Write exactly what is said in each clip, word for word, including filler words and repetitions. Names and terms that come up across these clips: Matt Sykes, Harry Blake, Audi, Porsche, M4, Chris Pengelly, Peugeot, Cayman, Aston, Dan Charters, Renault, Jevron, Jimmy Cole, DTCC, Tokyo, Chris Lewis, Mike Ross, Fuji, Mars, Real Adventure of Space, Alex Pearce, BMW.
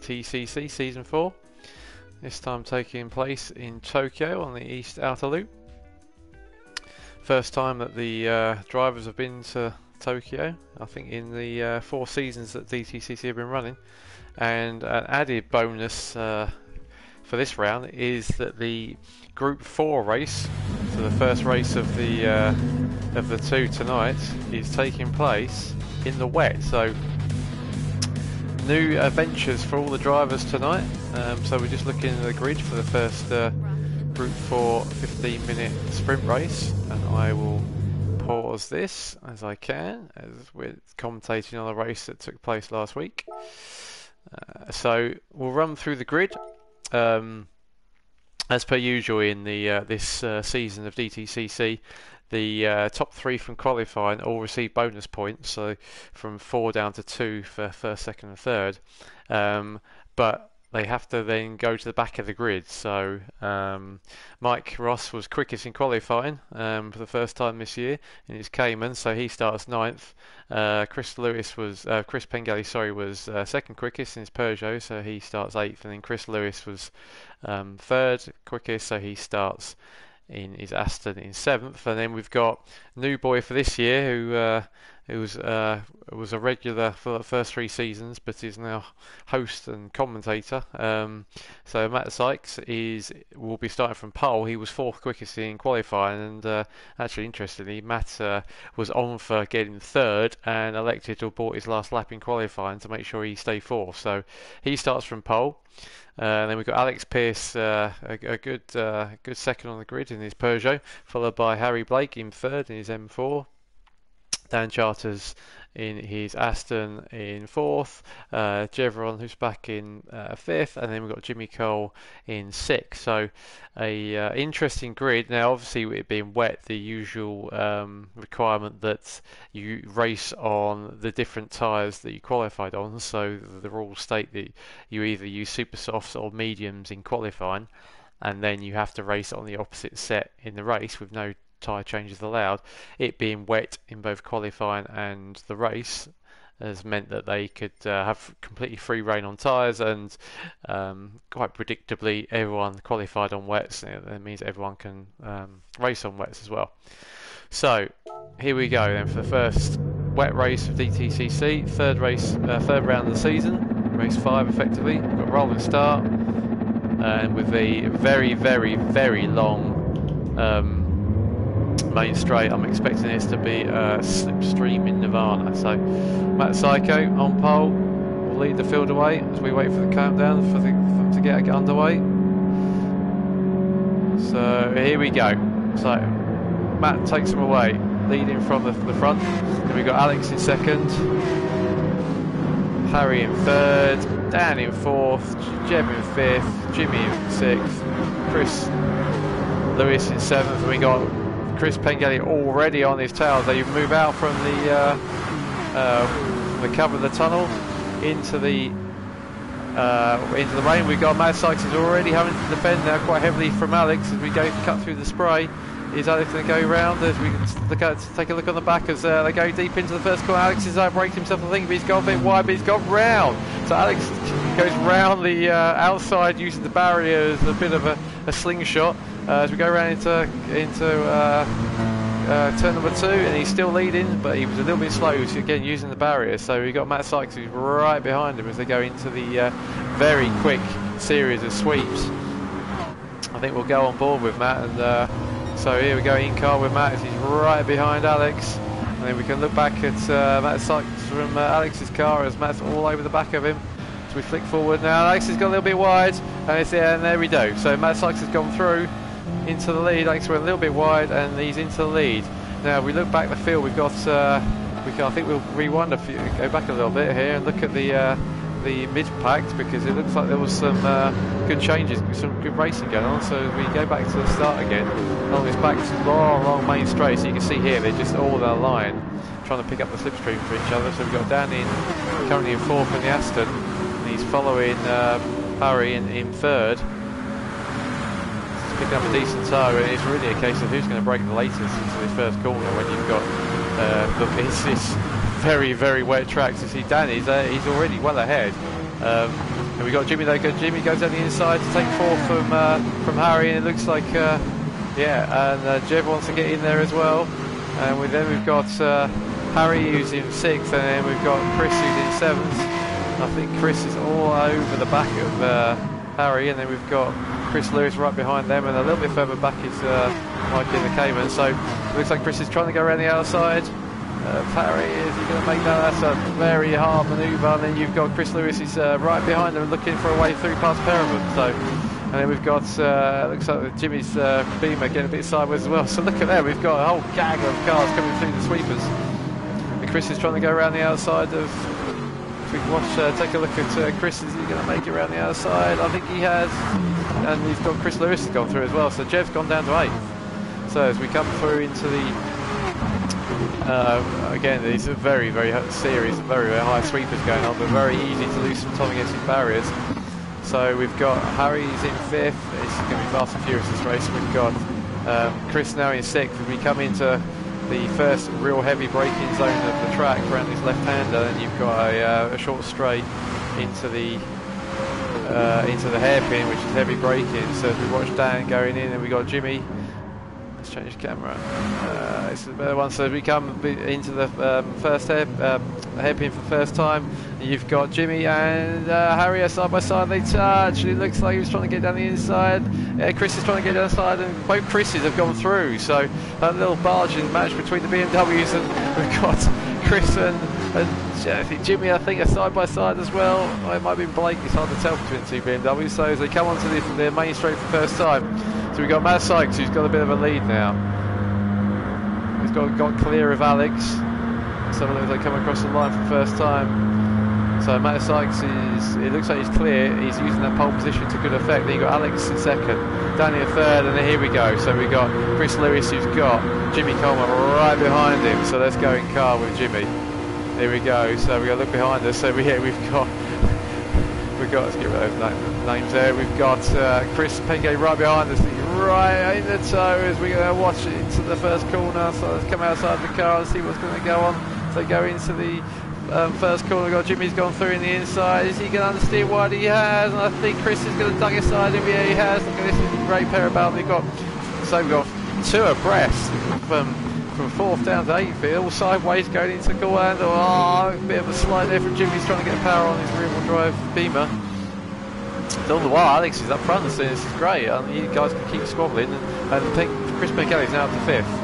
D T C C Season four, this time taking place in Tokyo on the East Outer Loop. First time that the uh, drivers have been to Tokyo, I think, in the uh, four seasons that D T C C have been running. And an added bonus uh, for this round is that the Group four race, so the first race of the uh, of the two tonight, is taking place in the wet. So new adventures for all the drivers tonight. Um, so we're just looking at the grid for the first uh, Group four fifteen minute sprint race, and I will pause this as I can, as we're commentating on a race that took place last week. Uh, so we'll run through the grid um, as per usual in the uh, this uh, season of D T C C. The uh, top three from qualifying all receive bonus points, so from four down to two for first, second and third, um, but they have to then go to the back of the grid. So um, Mike Ross was quickest in qualifying um, for the first time this year in his Cayman, so he starts ninth. Uh, Chris Lewis was uh, Chris Pengelly, sorry, was uh, second quickest in his Peugeot, so he starts eighth, and then Chris Lewis was um, third quickest, so he starts in his Aston in seventh. And then we've got new boy for this year who uh, who was uh, was a regular for the first three seasons, but is now host and commentator. Um, so Matt Sykes is will be starting from pole. He was fourth quickest in qualifying, and uh, actually interestingly, Matt uh, was on for getting third and elected to abort his last lap in qualifying to make sure he stayed fourth. So he starts from pole. Uh, and then we've got Alex Pearce, uh, a, a good uh, good second on the grid in his Peugeot, followed by Harry Blake in third in his M four, Dan Charters in his Aston in fourth, uh, Jevron, who's back in uh, fifth, and then we've got Jimmy Cole in sixth. So a uh, interesting grid. Now obviously with it being wet, the usual um, requirement that you race on the different tyres that you qualified on, so the rules state that you either use super softs or mediums in qualifying, and then you have to race on the opposite set in the race with no tyre changes allowed. It being wet in both qualifying and the race has meant that they could uh, have completely free rein on tyres, and um, quite predictably everyone qualified on wets. That means everyone can um, race on wets as well. So here we go then for the first wet race of D T C C, third race, uh, third round of the season, race five effectively. We've got roll and start, and with a very very very long um, main straight. I'm expecting this to be a slipstream in Nirvana. So Matt Sykes on pole will lead the field away as we wait for the countdown for, the, for them to get underway. So here we go. So Matt takes them away, leading from the, the front. Then we've got Alex in second, Harry in third, Dan in fourth, Jeb in fifth, Jimmy in sixth, Chris Lewis in seventh, and we got Chris Pengelly already on his tail. They move out from the uh, uh, the cover of the tunnel into the uh, into the rain. We've got Matt Sykes is already having to defend now quite heavily from Alex as we go cut through the spray. Is Alex going to go round? As we look at, take a look on the back as uh, they go deep into the first corner. Alex has outbraked himself, I think, but he's gone a bit wide, but he's gone round. So Alex goes round the uh, outside using the barrier as a bit of a, a slingshot. Uh, as we go around into, into uh, uh, turn number two, and he's still leading, but he was a little bit slow, so again using the barrier. So we've got Matt Sykes who's right behind him as they go into the uh, very quick series of sweeps. I think we'll go on board with Matt, and uh, so here we go in car with Matt as he's right behind Alex, and then we can look back at uh, Matt Sykes from uh, Alex's car as Matt's all over the back of him. So we flick forward now, Alex has got a little bit wide, and, it's, yeah, and there we go. So Matt Sykes has gone through into the lead. Alex went a little bit wide, and he's into the lead. Now we look back the field. We've got. Uh, we can, I think we'll rewind a few, go back a little bit here and look at the uh, the mid pack, because it looks like there was some uh, good changes, some good racing going on. So we go back to the start again. Along this back to long, long main straight. So you can see here they're just all in a line, trying to pick up the slipstream for each other. So we've got Dan in currently in fourth in the Aston, and he's following uh, Harry in, in third. Picking up a decent toe, and it's really a case of who's going to break the latest into this first corner when you've got uh, it's this very very wet track. To see Danny's uh, he's already well ahead, um, Here we got Jimmy though. Jimmy goes down the inside to take four from uh, from Harry, and it looks like uh, yeah, and uh, Jev wants to get in there as well. And we, then we've got uh, Harry who's in sixth, and then we've got Chris who's in seventh. I think Chris is all over the back of uh, Harry, and then we've got Chris Lewis right behind them, and a little bit further back is uh, Mike in the Cayman. So it looks like Chris is trying to go around the outside. Uh, Harry, is he going to make that? That's a very hard manoeuvre. And then you've got Chris Lewis is uh, right behind them, looking for a way through past pair of them. So, and then we've got uh, looks like Jimmy's uh, Beamer getting a bit sideways as well. So look at that, we've got a whole gang of cars coming through the sweepers. And Chris is trying to go around the outside of. We can watch, uh, take a look at uh, Chris. Is he going to make it around the outside? I think he has, and he's got Chris Lewis has gone through as well. So Jev's gone down to eight. So as we come through into the uh, again, these are very, very series, very, very high sweepers going on, but very easy to lose some time against his barriers. So we've got Harry's in fifth. It's going to be fast and furious this race. We've got um, Chris now in sixth. We come into the first real heavy braking zone of the track around this left-hander, and you've got a, uh, a short straight into the uh, into the hairpin, which is heavy braking. So as we watch Dan going in, and we got Jimmy. Let's change the camera. Uh, it's the better one. So we come into the um, first hair, uh, hairpin for the first time. You've got Jimmy and uh, Harry are side by side. They touch. It looks like he was trying to get down the inside. Yeah, Chris is trying to get down the side, and both Chris's have gone through. So that little barging match between the B M Ws, and we've got Chris and, and Jimmy, I think, are side by side as well. Oh, it might be Blake. It's hard to tell between two B M Ws. So as they come onto the, the main straight for the first time, so we've got Matt Sykes, who's got a bit of a lead now. He's got, got clear of Alex. So it looks like they come across the line for the first time. So Matt Sykes is, it looks like he's clear, he's using that pole position to good effect. Then you've got Alex in second, Danny in third, and then here we go. So we've got Chris Lewis who's got Jimmy Coleman right behind him. So let's go in car with Jimmy. Here we go, so we've got to look behind us. So we, yeah, we've got, we've got, let's get rid of those names there. We've got uh, Chris Pengelly right behind us, right in the toe as we're going to watch it into the first corner. So let's come outside the car and see what's going to go on. So go into the Um, first corner, got Jimmy's gone through in the inside. Is he going to understand what he has? And I think Chris is going to dug inside him. Yeah, he has. Look at this, is a great pair of balance. We've got, so we've got two abreast from from fourth down to eighth. All sideways going into the corner. Oh, a bit of a slide there from Jimmy's trying to get power on his rear-wheel drive Beamer. All the while, Alex is up front and saying this is great. I mean, you guys can keep squabbling. And I think Chris Pengelly's now up to fifth.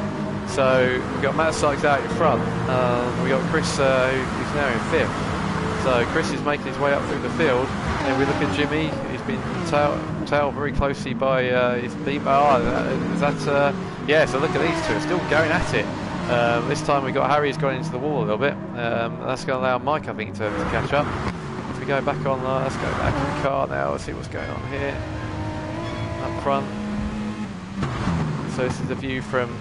So we've got Matt Sykes out in front. Um, we got Chris uh, who's now in fifth. So Chris is making his way up through the field. And we look at Jimmy. He's been tailed tail very closely by uh, his Beamer. Oh, is that? Uh, yeah. So look at these two. It's still going at it. Um, this time we got Harry's gone into the wall a little bit. Um, that's going to allow Mike, I think, to, to catch up. If we go back on, uh, let's go back to the car now. Let's see what's going on here up front. So this is the view from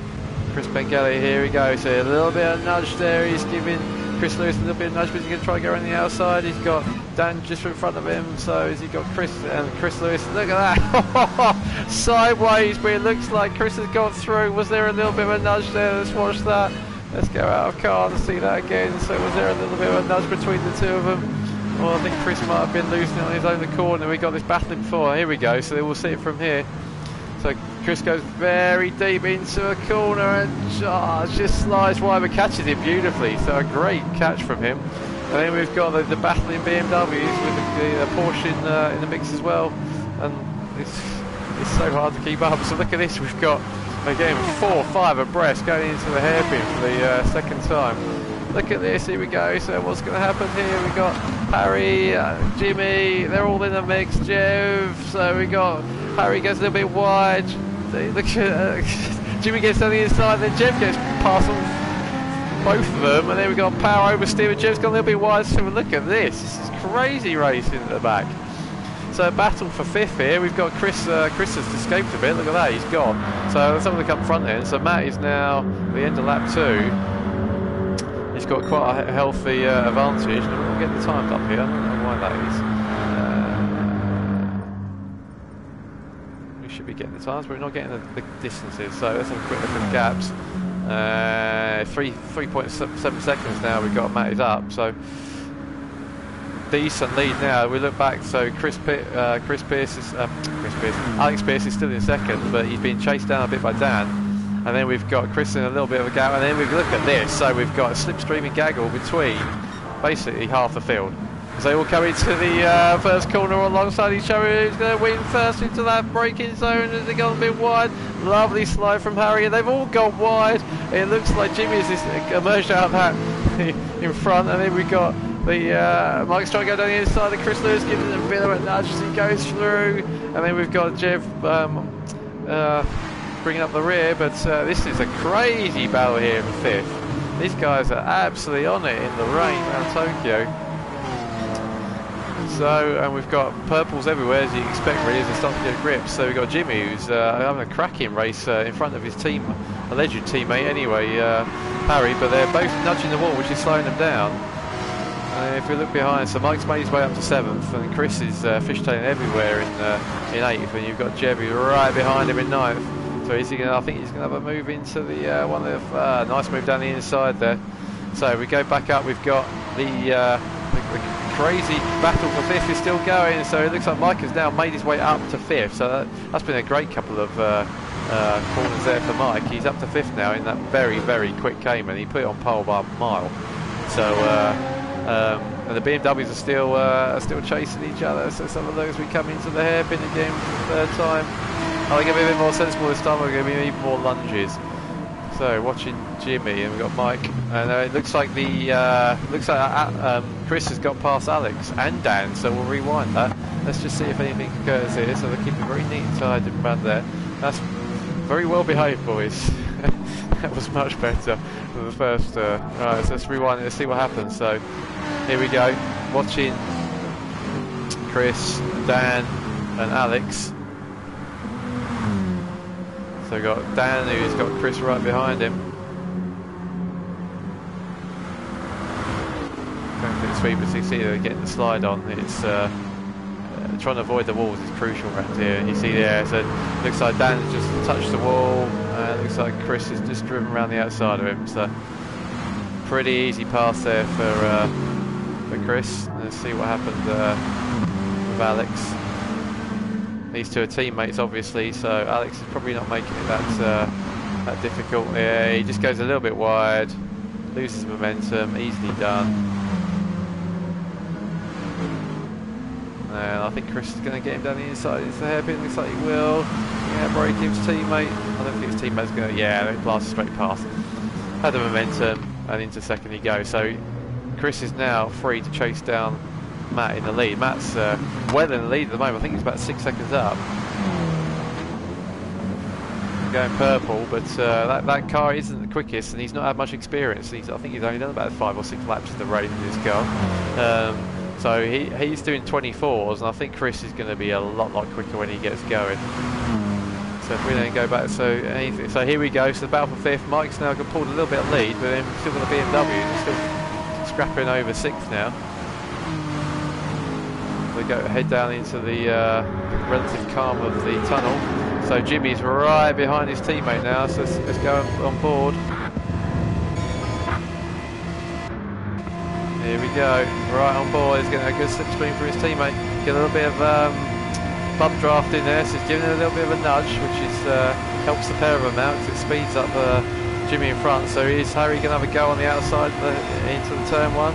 Chris Pengelly, here we go. So a little bit of nudge there, he's giving Chris Lewis a little bit of nudge, but he's going to try and go around the outside. He's got Dan just in front of him, so has he got Chris and Chris Lewis? Look at that! Sideways, but it looks like Chris has gone through. Was there a little bit of a nudge there? Let's watch that. Let's go out of car and see that again. So was there a little bit of a nudge between the two of them? Well, I think Chris might have been losing it on his own corner. We got this battling before. Here we go, so we'll see it from here. So Chris goes very deep into a corner and oh, just slides wide but catches it beautifully. So a great catch from him. And then we've got the, the battling B M Ws with the, the Porsche in, uh, in the mix as well. And it's, it's so hard to keep up. So look at this, we've got again four, five abreast going into the hairpin for the uh, second time. Look at this, here we go. So what's going to happen here? We've got Harry, uh, Jimmy, they're all in the mix. Jeff, so we got Harry goes a little bit wide. Look, uh, Jimmy gets on the inside, then Jeff gets past them, both of them, and then we've got power over steer, but Jeff's got a little bit wide, so look at this, this is crazy racing at the back. So battle for fifth here, we've got Chris, uh, Chris has escaped a bit, look at that, he's gone. So let's have a look up front then, so Matt is now at the end of lap two, he's got quite a healthy uh, advantage. We'll get the times up here, I don't know why that is. Should be getting the times, but we're not getting the, the distances. So let's have a quick look at the gaps. Uh, three three point seven seconds now. We've got Matt is up. So decent lead now. We look back, so Chris P uh, Chris Pearce is um, Chris Pearce, Alex Pearce is still in second, but he's been chased down a bit by Dan. And then we've got Chris in a little bit of a gap, and then we look at this. So we've got a slipstreaming gaggle between basically half the field. As they all come into the uh, first corner alongside each other, who's going to win first into that braking zone as they go a bit wide. Lovely slide from Harry, and they've all gone wide. It looks like Jimmy's emerged out of that in front, and then we've got the uh, Mike's trying to go down the inside, and Chris Lewis gives it a bit of a nudge as he goes through, and then we've got Jeff um, uh, bringing up the rear, but uh, this is a crazy battle here in fifth. These guys are absolutely on it in the rain around Tokyo. So, and we've got purples everywhere, as you expect really, as they start to get grips. So we've got Jimmy, who's uh, having a cracking race uh, in front of his team, alleged teammate anyway, uh, Harry, but they're both nudging the wall, which is slowing them down. Uh, if we look behind, so Mike's made his way up to seventh, and Chris is uh, fishtailing everywhere in uh, in eighth, and you've got Jevy right behind him in ninth. So is he gonna, I think he's going to have a move into the uh, one of uh, nice move down the inside there. So we go back up, we've got the... Uh, crazy battle for fifth is still going, so it looks like Mike has now made his way up to fifth, so that, that's been a great couple of uh, uh, corners there for Mike. He's up to fifth now in that very very quick Cayman. He put it on pole by a mile, so uh, um, and the B M Ws are still uh, are still chasing each other. So some of those we come into the hairpin again for the third time. I think it'll be a bit more sensible this time. We're going to be even more lunges. So watching Jimmy, and we've got Mike, and uh, it looks like the uh, looks like uh, um, Chris has got past Alex and Dan, so we'll rewind that. Let's just see if anything occurs here. So they keep it very neat and tidy around there. That's very well behaved, boys. That was much better than the first. Uh, right, so let's rewind it. Let's see what happens. So here we go. Watching Chris, Dan, and Alex. So we've got Dan, who's got Chris right behind him. Going for the sweep, but you see they're getting the slide on. It's uh, uh, trying to avoid the walls is crucial around here. You see there, so it looks like Dan has just touched the wall. Uh, it looks like Chris has just driven around the outside of him. So pretty easy pass there for uh, for Chris. Let's see what happened uh, with Alex. These two are teammates, obviously, so Alex is probably not making it that uh, that difficult. Yeah, he just goes a little bit wide, loses momentum, easily done. And I think Chris is going to get him down the inside into the hairpin. Looks like he will. Yeah, break his teammate. I don't think his teammate's going to. Yeah, they blast straight past. Had the momentum, and into second he goes. So Chris is now free to chase down Matt in the lead. Matt's uh, well in the lead at the moment. I think he's about six seconds up. Going purple, but uh, that, that car isn't the quickest, and he's not had much experience. He's, I think he's only done about five or six laps of the race in this car. Um, so he, he's doing twenty-fours, and I think Chris is going to be a lot, lot quicker when he gets going. So if we then go back, so anything, so here we go. So the battle for fifth. Mike's now got pulled a little bit of lead, but then still got the B M W, and still scrapping over sixth now. They go head down into the uh, relative calm of the tunnel. So Jimmy's right behind his teammate now, so let's, let's go on board. Here we go, right on board. He's getting a good slipstream for his teammate. Get a little bit of um, bump draft in there, so he's giving it a little bit of a nudge, which is uh, helps the pair of them out because it speeds up uh, Jimmy in front. So is Harry going to have a go on the outside the, into the turn one?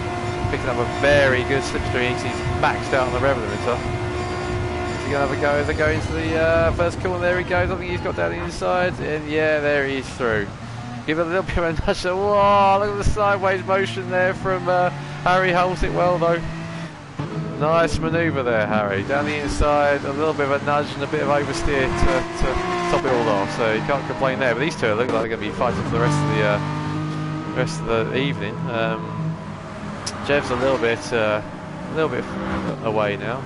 Picking up a very good slipstream. He's maxed out on the rev limiter. Is he going to have a go as I go into the uh, first corner? There he goes. I think he's got down the inside, and yeah, there he is through. Give it a little bit of a nudge. Wow, look at the sideways motion there from uh, Harry. Holds it well though. Nice manoeuvre there, Harry. Down the inside, a little bit of a nudge and a bit of oversteer to, to top it all off. So you can't complain there. But these two look like they're going to be fighting for the rest of the uh, rest of the evening. Um, Jev's a little bit, uh, a little bit away now.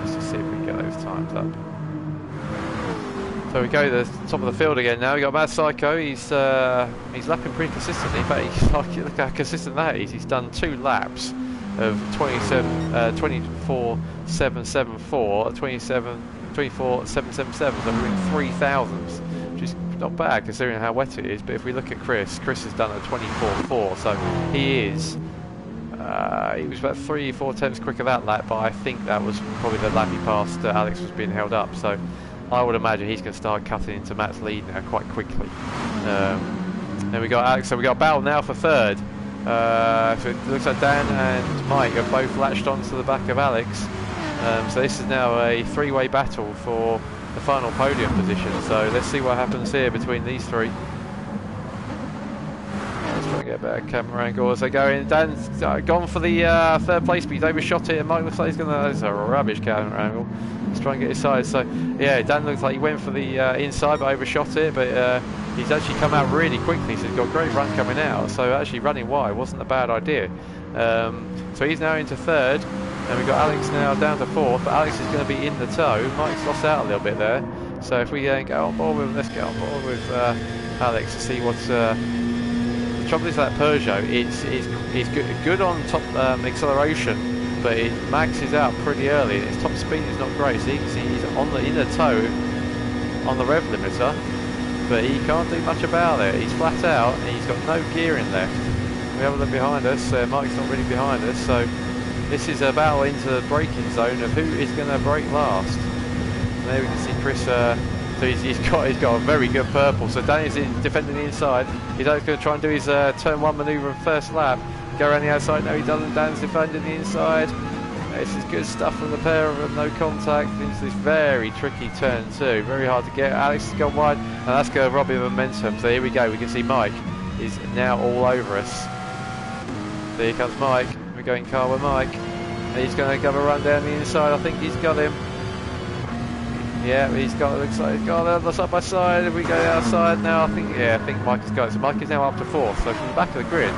Let's just see if we can get those times up. So we go to the top of the field again now. We got Matt Sykes. He's uh, he's lapping pretty consistently, but he's like, look how consistent that is. He's done two laps of twenty-seven, uh, twenty-four seven seven four, twenty-seven, twenty-four seven seven seven. So we're in three thousandths. Just not bad considering how wet it is. But if we look at Chris, Chris has done a twenty-four four, so he is uh, he was about three four tenths quicker that lap, but I think that was probably the lap he passed uh, Alex was being held up, so I would imagine he's going to start cutting into Matt's lead now quite quickly. Um, then we got Alex, so we got a battle now for third. Uh, so it looks like Dan and Mike have both latched onto the back of Alex. Um, so this is now a three-way battle for the final podium position. So let's see what happens here between these three. Let's try and get a better camera angle as they go in. Dan's uh, gone for the uh, third place, but he's overshot it. And Mike looks like he's going to... That's a rubbish camera angle. Let's try and get his side. So yeah, Dan looks like he went for the uh, inside but overshot it, but uh, he's actually come out really quickly, so he's got a great run coming out, so actually running wide wasn't a bad idea. Um, so he's now into third, and we've got Alex now down to fourth, but Alex is going to be in the tow. Mike's lost out a little bit there, so if we uh, get on board with him, let's get on board with uh, Alex to see what's... Uh, the trouble is that Peugeot, it's, it's, it's good, good on top um, acceleration, but it maxes out pretty early. Its top speed is not great, so you can see he's on the inner toe on the rev limiter, but he can't do much about it. He's flat out and he's got no gearing left. We have a look behind us, uh, Mike's not really behind us, so this is a battle into the braking zone of who is going to brake last. And there we can see Chris, uh, so he's, he's, got, he's got a very good purple, so Danny's in, defending the inside. He's going to try and do his uh, turn one manoeuvre in first lap. Go around the outside, no he doesn't, Dan's defending the inside. This is good stuff from the pair of them, no contact into this very tricky turn two, very hard to get. Alex has gone wide, and that's going to rob him of momentum, so here we go, we can see Mike is now all over us. There comes Mike, we're going car with Mike, and he's going to have a run down the inside, I think he's got him. Yeah, he's got, looks like he's got the side by side, if we go outside now, I think, yeah, I think Mike has got it, so Mike is now up to fourth, so from the back of the grid.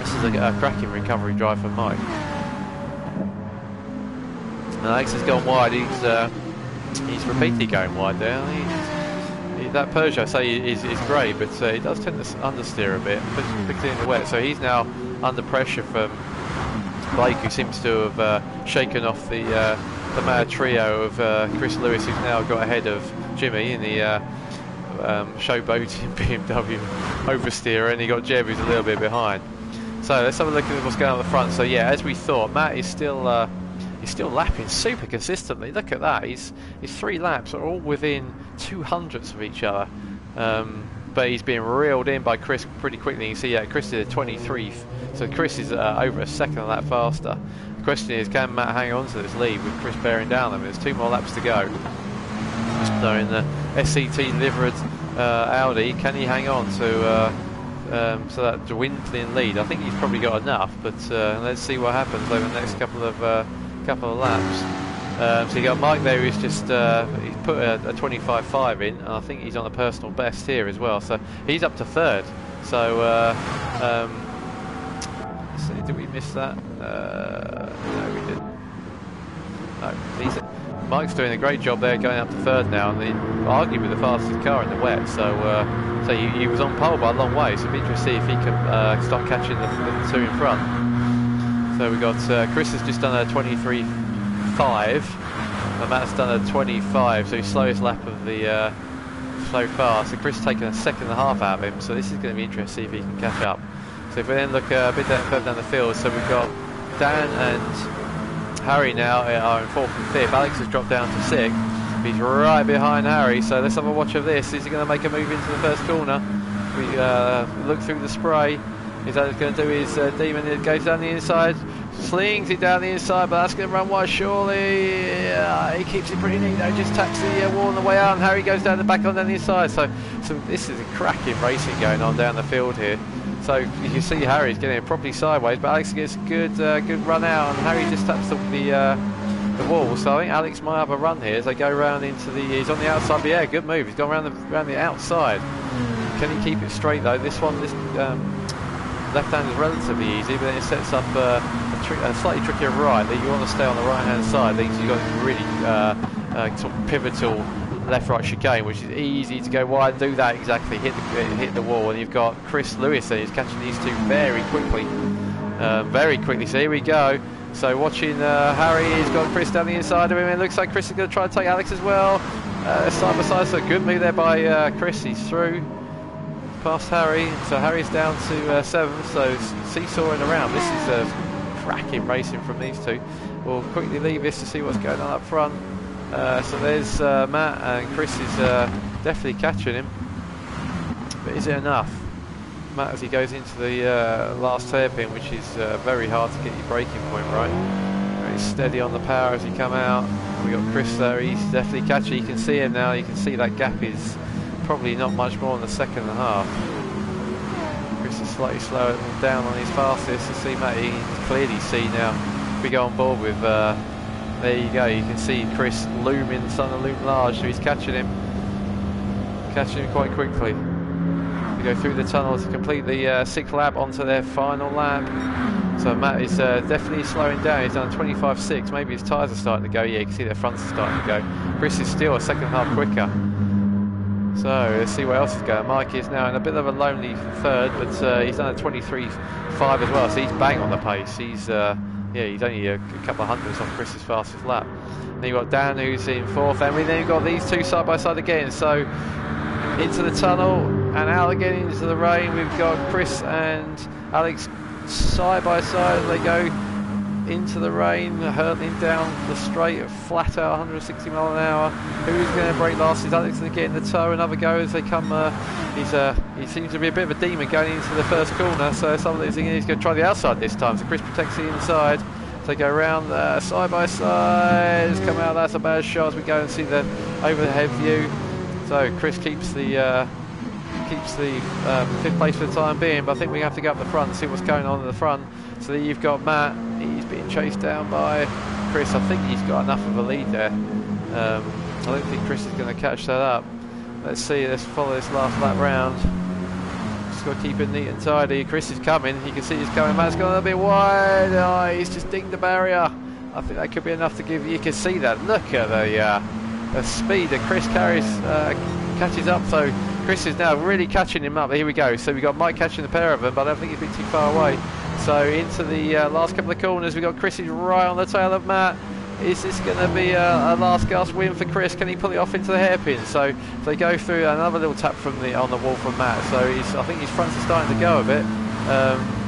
This is a, a cracking recovery drive for Mike. And Alex has gone wide. He's uh, he's repeatedly going wide there. He, he, that Peugeot, I say, is, is great, but uh, it does tend to understeer a bit, particularly in the wet. So he's now under pressure from Blake, who seems to have uh, shaken off the uh, the mad trio of uh, Chris Lewis, who's now got ahead of Jimmy in the. Uh, um, showboating B M W oversteer, and he got Jeb, who's a little bit behind. So let's have a look at what's going on at the front. So yeah, as we thought, Matt is still uh, he's still lapping super consistently. Look at that. He's his three laps are all within two hundredths of each other. Um, but he's being reeled in by Chris pretty quickly. You see, yeah, Chris is a twenty-third, so Chris is uh, over a second lap faster. The question is, can Matt hang on to this lead with Chris bearing down on him? There's two more laps to go. So in the S C T livered uh, Audi, can he hang on to? Uh, Um, so that dwindling lead, I think he's probably got enough, but uh, let's see what happens over the next couple of uh, couple of laps. Um, so you got Mike there, who's just uh, he's put a, a twenty-five five in, and I think he's on a personal best here as well. So he's up to third. So uh, um, let's see, did we miss that? Uh, no, we didn't. No, he's, Mike's doing a great job there, going up to third now, and the, arguably the fastest car in the wet. So. Uh, So he, he was on pole by a long way, so it'd be interesting to see if he can uh, stop catching the, the two in front. So we got uh, Chris has just done a twenty-three five, and Matt's done a twenty-five, so his slowest lap of the uh, so far. So Chris taking a second and a half out of him, so this is going to be interesting to see if he can catch up. So if we then look uh, a bit further down the field, so we've got Dan and Harry now are in fourth and fifth. Alex has dropped down to sixth. He's right behind Harry, so let's have a watch of this. Is he going to make a move into the first corner? We uh, look through the spray. Is that going to do his uh, demon? It goes down the inside, slings it down the inside, but that's going to run wide surely. Yeah, he keeps it pretty neat though, just taps the uh, wall on the way out, and Harry goes down the back on down the inside. So, so this is a cracking racing going on down the field here. So you can see Harry's getting it properly sideways, but Alex gets a good, uh, good run out, and Harry just taps the... the uh, the wall, so I think Alex might have a run here as they go round into the, he's on the outside, but yeah, good move, he's gone round the, round the outside. Can he keep it straight though? This one, this um, left hand is relatively easy, but then it sets up uh, a, tri a slightly trickier right, that you want to stay on the right hand side, because you've got this really uh, uh, sort of pivotal left right chicane, which is easy to go wide and do that exactly, hit the, hit the wall, and you've got Chris Lewis there, he's catching these two very quickly, uh, very quickly, so here we go. So watching uh, Harry, he's got Chris down the inside of him, it looks like Chris is going to try and take Alex as well. Uh, this side by side, so good move there by uh, Chris. He's through past Harry, so Harry's down to uh, seven. So seesawing around. This is uh, cracking racing from these two. We'll quickly leave this to see what's going on up front. Uh, so there's uh, Matt, and Chris is uh, definitely catching him. But is it enough? Matt, as he goes into the uh, last hairpin, which is uh, very hard to get your braking point right. He's steady on the power as you come out. We got Chris there, he's definitely catchy. You can see him now, you can see that gap is probably not much more than the second and a half. Chris is slightly slower down on his fastest. You see Matt, you can clearly see now. If we go on board with, uh, there you go, you can see Chris looming, son of loom large, so he's catching him, catching him quite quickly. Go through the tunnel to complete the uh, sixth lap onto their final lap. So Matt is uh, definitely slowing down. He's done twenty-five six. Maybe his tyres are starting to go. Yeah, you can see their fronts are starting to go. Chris is still a second half quicker. So let's see what else is going. Mike is now in a bit of a lonely third, but uh, he's done a twenty-three five as well. So he's bang on the pace. He's uh, yeah, he's only a couple of hundreds on Chris's fastest lap. And then you've got Dan who's in fourth, and we then got these two side by side again. So into the tunnel and out again into the rain. We've got Chris and Alex side by side. They go into the rain, hurtling down the straight, flat out, one hundred sixty mile an hour. Who's going to break last? Is Alex going to get in the toe? Another go as they come. Uh, he's uh, he seems to be a bit of a demon going into the first corner. So something he's going to try the outside this time. So Chris protects the inside. So they go round uh, side by side. Come out. That's a bad shot as we go and see the overhead view. So Chris keeps the uh, keeps the um, fifth place for the time being, but I think we have to go up the front and see what's going on in the front. So then you've got Matt, he's being chased down by Chris. I think he's got enough of a lead there. Um, I don't think Chris is going to catch that up. Let's see, let's follow this last lap round. Just got to keep it neat and tidy. Chris is coming, you can see he's coming. Matt's gone a little bit wide. Oh, he's just dinged the barrier. I think that could be enough to give, you can see that. Look at the... Uh, the speed that Chris carries, uh, catches up, so Chris is now really catching him up. Here we go, so we got Mike catching the pair of them, but I don't think he's been too far away. So into the uh, last couple of corners, we got Chris is right on the tail of Matt. Is this going to be a, a last gasp win for Chris? Can he pull it off into the hairpin? So they go through another little tap from the on the wall from Matt, so he's, I think his fronts are starting to go a bit. Um,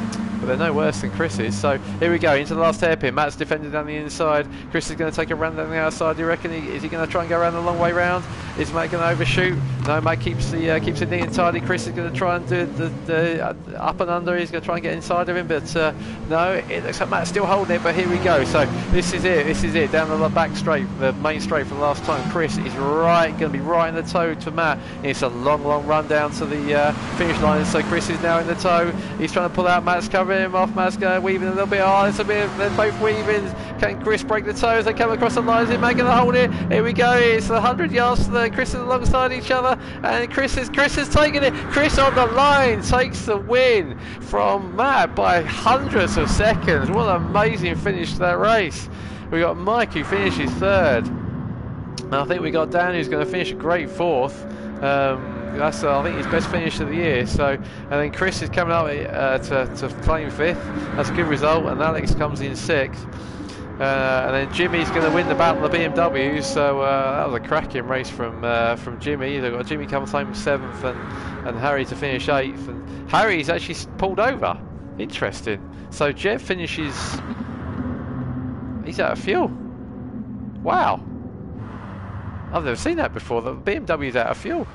But they're no worse than Chris's. So here we go, into the last hairpin. Matt's defended down the inside. Chris is going to take a run down the outside. Do you reckon? He, is he going to try and go around the long way round? Is Matt going to overshoot? No, Matt keeps the uh, keeps it neat and tidy. Chris is going to try and do the, the uh, up and under. He's going to try and get inside of him, but uh, no, it looks like Matt's still holding it. But here we go. So this is it. This is it. Down the back straight, the main straight for the last time. Chris is right, going to be right in the toe to Matt. It's a long, long run down to the uh, finish line. So Chris is now in the toe. He's trying to pull out. Matt's covering him off. Matt's going weaving a little bit. Oh, it's a bit. They're both weaving. Can Chris break the toes? They come across the lines. Is Matt going to hold it? Here we go. It's one hundred yards. The Chris is alongside each other, and Chris is Chris is taking it. Chris on the line takes the win from Matt by hundreds of seconds. What an amazing finish to that race. We got Mike who finishes third, and I think we got Dan who's going to finish a great fourth. Um, That's uh, I think his best finish of the year. So, and then Chris is coming up uh, to, to claim fifth. That's a good result. And Alex comes in sixth. Uh, and then Jimmy's going to win the battle of the B M Ws. So uh, that was a cracking race from uh, from Jimmy. They've got Jimmy comes home seventh, and and Harry to finish eighth. And Harry's actually pulled over. Interesting. So Jeff finishes. He's out of fuel. Wow. I've never seen that before. The B M W's out of fuel.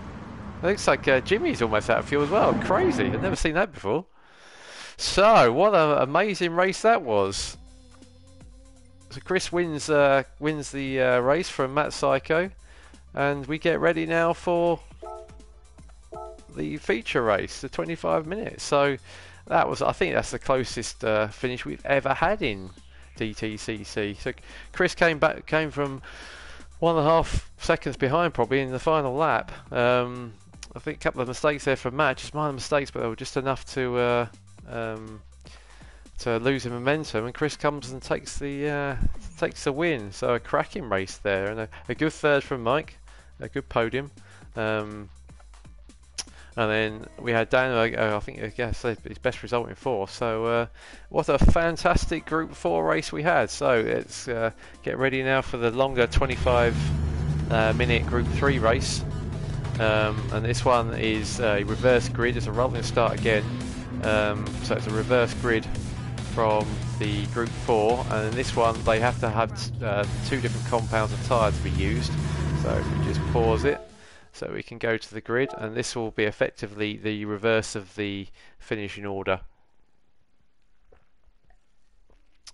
It looks like uh, Jimmy's almost out of fuel as well. Crazy. I've never seen that before. So, what an amazing race that was. So Chris wins uh, wins the uh, race from Matt Sykes. And we get ready now for the feature race, the twenty-five minutes. So, that was, I think that's the closest uh, finish we've ever had in D T C C. So, Chris came back, came from one and a half seconds behind probably in the final lap. Um, I think a couple of mistakes there from Matt, just minor mistakes, but they were just enough to uh, um, to lose the momentum. And Chris comes and takes the uh, takes the win. So a cracking race there, and a, a good third from Mike, a good podium. Um, and then we had Dan, uh, I think, I guess his best result in four. So uh, what a fantastic Group Four race we had. So let's uh, get ready now for the longer 25. uh, minute Group three race. Um, and this one is a reverse grid. It's a rolling start again. Um, so it's a reverse grid from the Group four, and in this one they have to have uh, two different compounds of tyre to be used. So if we just pause it so we can go to the grid, and this will be effectively the reverse of the finishing order.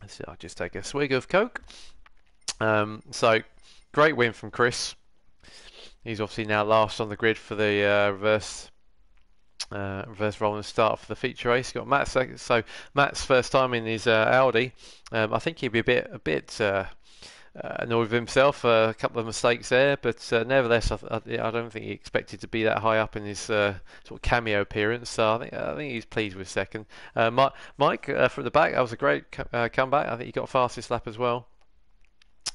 So I'll just take a swig of Coke. Um, so great win from Chris. He's obviously now last on the grid for the uh, reverse uh, reverse roll and start for the feature race. Got Matt Sykes, so Matt's first time in his uh, Audi. Um, I think he'd be a bit a bit uh, annoyed with himself. Uh, a couple of mistakes there, but uh, nevertheless, I, I, I don't think he expected to be that high up in his uh, sort of cameo appearance. So I think I think he's pleased with second. Uh, Mike, Mike uh, from the back, that was a great uh, comeback. I think he got fastest lap as well.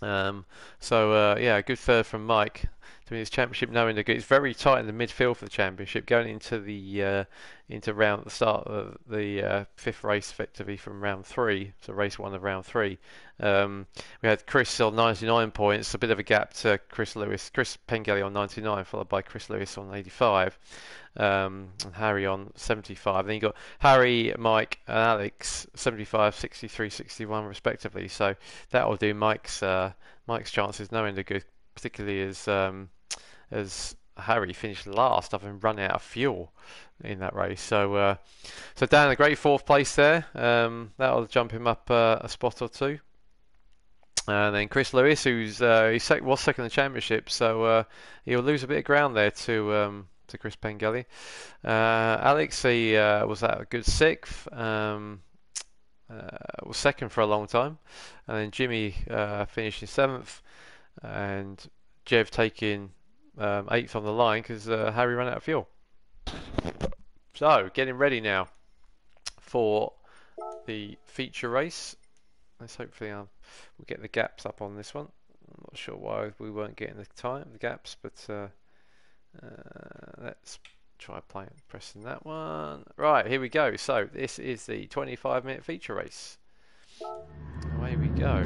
Um, so uh, yeah, good third from Mike. I mean, this championship now in the it's very tight in the midfield for the championship going into the uh, into round the start of the uh, fifth race effectively from round three, so race one of round three. Um, we had Chris on ninety-nine points, a bit of a gap to Chris Lewis, Chris Pengelly on ninety-nine, followed by Chris Lewis on eighty-five, um, and Harry on seventy-five. Then you got Harry, Mike, and Alex seventy-five, sixty-three, sixty-one respectively. So that will do Mike's uh, Mike's chances no end of good, particularly as um, as Harry finished last up and run out of fuel in that race. So uh, so Dan, a great fourth place there. Um, that'll jump him up uh, a spot or two. And then Chris Lewis, who's uh, he sec was second in the championship, so uh, he'll lose a bit of ground there to um, to Chris Pengelly. Uh, Alex, he uh, was at a good sixth. Um, uh, was second for a long time, and then Jimmy uh, finished in seventh, and Jev taking um, eighth on the line because uh, Harry ran out of fuel. So getting ready now for the feature race. Let's hopefully um, we'll get the gaps up on this one. I'm not sure why we weren't getting the time, the gaps, but uh, uh, let's try playing pressing that one. Right, here we go. So this is the twenty-five minute feature race. Away we go.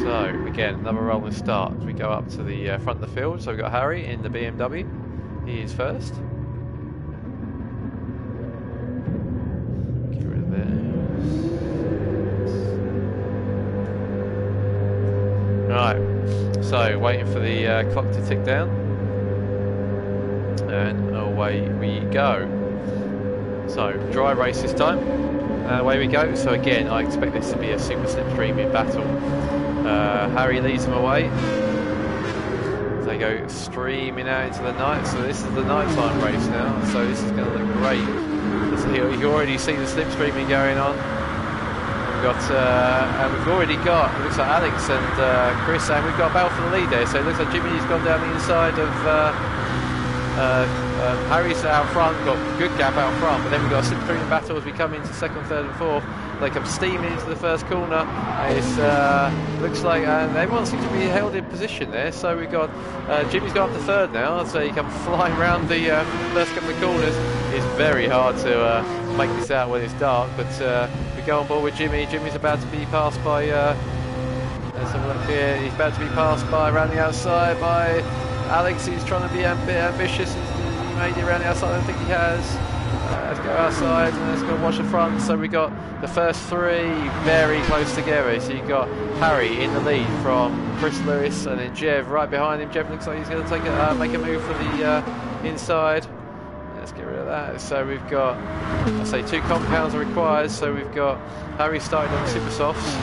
So again, another rolling start. We go up to the uh, front of the field. So we've got Harry in the B M W. He is first. Get rid of this. Right. So waiting for the uh, clock to tick down, and away we go. So dry race this time. Uh, away we go. So again, I expect this to be a super slipstreaming battle. Uh, Harry leads them away. They go streaming out into the night. So this is the nighttime race now. So this is going to look great. So here, you can already see the slipstreaming going on. We've got uh, and we've already got. It looks like Alex and uh, Chris, and we've got Bell for the lead there. So it looks like Jimmy's gone down the inside of uh, uh, um, Harry's out front. Got a good gap out front, but then we've got a slipstreaming battle as we come into second, third, and fourth. They come steaming into the first corner. It uh, looks like uh, everyone seems to be held in position there. So we've got uh, Jimmy's got up to third now. So he comes flying round the uh, first couple of corners. It's very hard to uh, make this out when it's dark. But uh, we go on board with Jimmy. Jimmy's about to be passed by. Uh, there's someone up here. He's about to be passed by around the outside by Alex. He's trying to be amb ambitious and made it around the outside. I don't think he has. Uh, let's go outside and let's go watch the front. So we got the first three very close together. So you've got Harry in the lead from Chris Lewis, and then Jev right behind him. Jev looks like he's going to take a, uh, make a move for the uh, inside. Let's get rid of that. So we've got, I say two compounds are required. So we've got Harry starting on the super softs.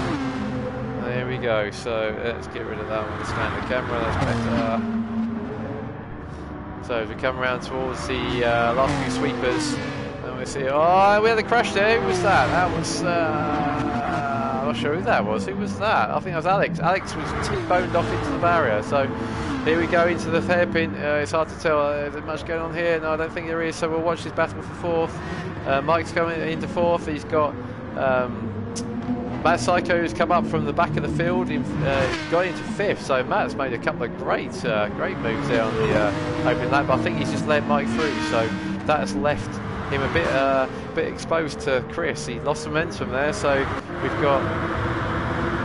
There we go. So let's get rid of that one. Stand the camera. That's better. So as we come around towards the uh, last few sweepers, and we see, oh, we had a crash there. Who was that? That was, uh, I'm not sure who that was. Who was that? I think it was Alex. Alex was T-boned off into the barrier. So here we go into the hairpin. Uh, it's hard to tell. Uh, is there much going on here? No, I don't think there is. So we'll watch this battle for fourth. Uh, Mike's coming into fourth. He's got um, Matt Sykes, who's come up from the back of the field, in, uh, got into fifth. So Matt's made a couple of great, uh, great moves there on the uh, open lap. But I think he's just led Mike through, so that's left him a bit, uh, bit exposed to Chris. He lost momentum there. So we've got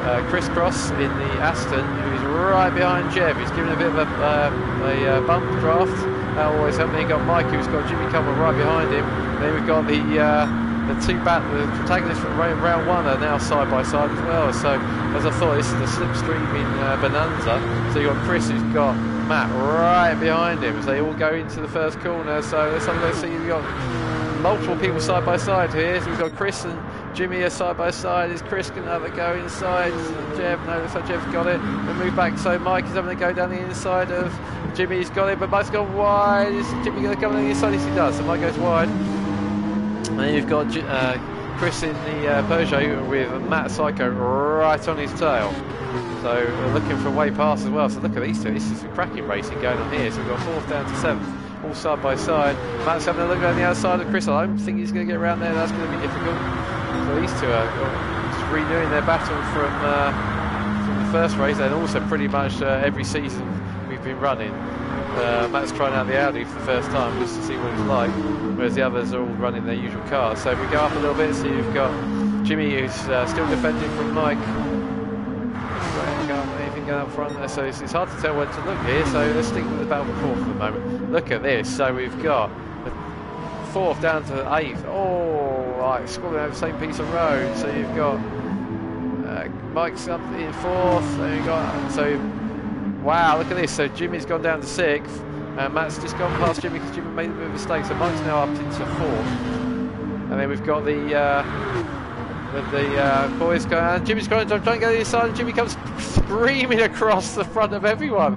uh, crisscross in the Aston, who's right behind Jev. He's given a bit of a, uh, a uh, bump draft. That always helped me. You've got Mike, who's got Jimmy Cole right behind him. Then we've got the uh, the two bat, the protagonists from round one are now side by side as well. So as I thought, this is a slipstreaming uh, bonanza. So you've got Chris, who's got Matt right behind him as they all go into the first corner. So let's have a see. We've got multiple people side by side here. So we've got Chris and Jimmy are side by side. Is Chris going to have a go inside? Jev, no, looks like Jev's got it. They move back, so Mike is having to go down the inside of Jimmy. He's got it, but Mike's gone wide. Is Jimmy going to come down the inside? Yes, he does. So Mike goes wide. And then you've got uh, Chris in the uh, Peugeot with Matt Sykes right on his tail. So we're looking for way past as well. So look at these two. This is some cracking racing going on here. So we've got fourth down to seventh, all side by side. Matt's having a look around the outside of Chris. I don't think he's going to get around there. That's going to be difficult. So these two are just renewing their battle from, uh, from the first race, and also pretty much uh, every season we've been running. Uh, Matt's trying out the Audi for the first time just to see what it's like, whereas the others are all running their usual cars. So if we go up a little bit, so you've got Jimmy, who's uh, still defending from Mike. Anything going up front there, so it's, it's hard to tell where to look here. So let's stick with the battle for fourth for the moment. Look at this. So we've got the fourth down to the eighth. Oh, like squabbling over the same piece of road. So you've got uh, Mike's up in fourth, and you've got so. Wow, look at this. So Jimmy's gone down to sixth, and Matt's just gone past Jimmy because Jimmy made a bit of a mistake. So Mike's now up into fourth, and then we've got the uh, the, the uh, boys going. And Jimmy's going to try and go to the inside, and Jimmy comes screaming across the front of everyone.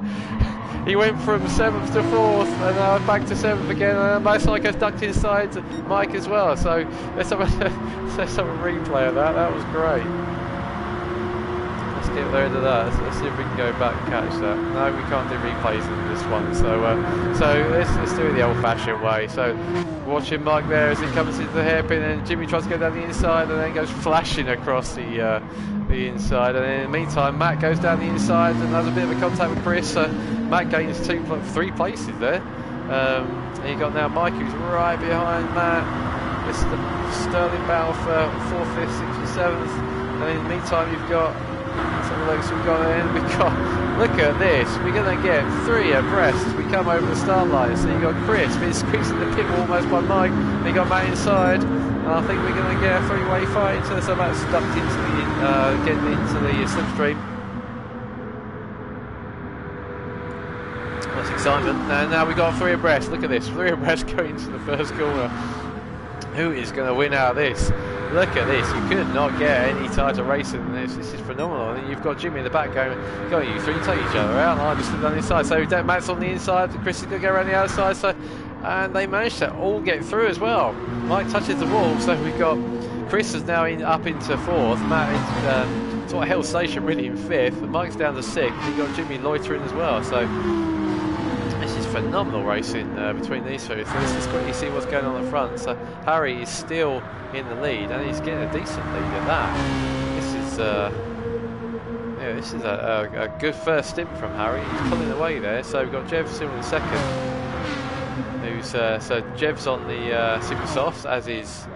He went from seventh to fourth, and now uh, back to seventh again. And Matt Sykes ducked inside to Mike as well. So let's have a let's have a replay of that. That was great. Get load of that. Let's see if we can go back and catch that. No, we can't do replays in this one. So, uh, so let's, let's do it the old-fashioned way. So, watching Mike there as he comes into the hairpin, and Jimmy tries to go down the inside, and then goes flashing across the uh, the inside. And in the meantime, Matt goes down the inside and has a bit of a contact with Chris. So Matt gains two, three places there. Um, and you got now Mike, who's right behind Matt. This is the Sterling battle for fourth, fifth, sixth, and seventh. And in the meantime, you've got. Let's have a look. So we've got in. We've got. Look at this. We're going to get three abreast as we come over the start line. So you've got Chris being squeezed in the pit almost by Mike. They got Matt inside, and I think we're going to get a three-way fight. So Matt's ducked into the uh, getting into the slipstream. That's excitement. And now we've got three abreast. Look at this. Three abreast going into the first corner. Who is going to win out of this? Look at this, you could not get any tighter racing than this. This is phenomenal. And you've got Jimmy in the back going, got you three, take each other out. And I just looked on the inside. So Matt's on the inside, Chris is going to go around the outside. So, and they managed to all get through as well. Mike touches the wall, so we've got Chris is now in, up into fourth, Matt is um, sort of Hell Station really in fifth, and Mike's down to sixth. You've got Jimmy loitering as well. So this is phenomenal racing uh, between these two. So let's just quickly see what's going on at the front. So Harry is still in the lead, and he's getting a decent lead at that. This is uh, yeah, this is a, a, a good first stint from Harry. He's pulling away there. So we've got Jev still in second. Who's uh, so Jev's on the uh, super softs, as is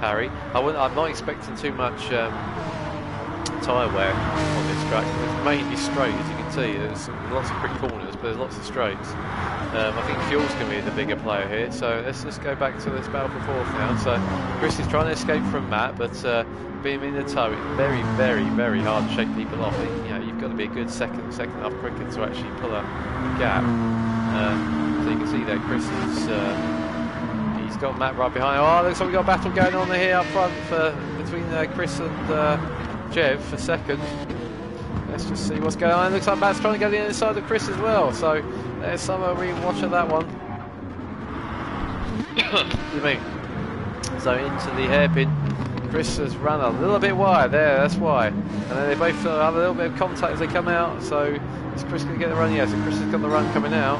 Harry. I wouldn't, I'm not expecting too much um, tyre wear on this track. It's mainly straight, as you can see. There's lots of quick corners, but there's lots of straights. Um, I think fuel's going to be the bigger player here, so let's just go back to this battle for fourth now. So Chris is trying to escape from Matt, but uh, being in the toe, it's very, very, very hard to shake people off. You know, you've got to be a good second, second up quicker to actually pull up the gap. Um, so you can see that Chris is, uh, he's got Matt right behind. Oh, looks like we've got a battle going on here up front for, between uh, Chris and uh, Jev for second. Let's just see what's going on. It looks like Matt's trying to get inside of Chris as well. So there's some re-watch of that one. Excuse me. So into the hairpin. Chris has run a little bit wide there. That's why. And then they both have a little bit of contact as they come out. So is Chris going to get the run? Yes. Yeah, so Chris has got the run coming out.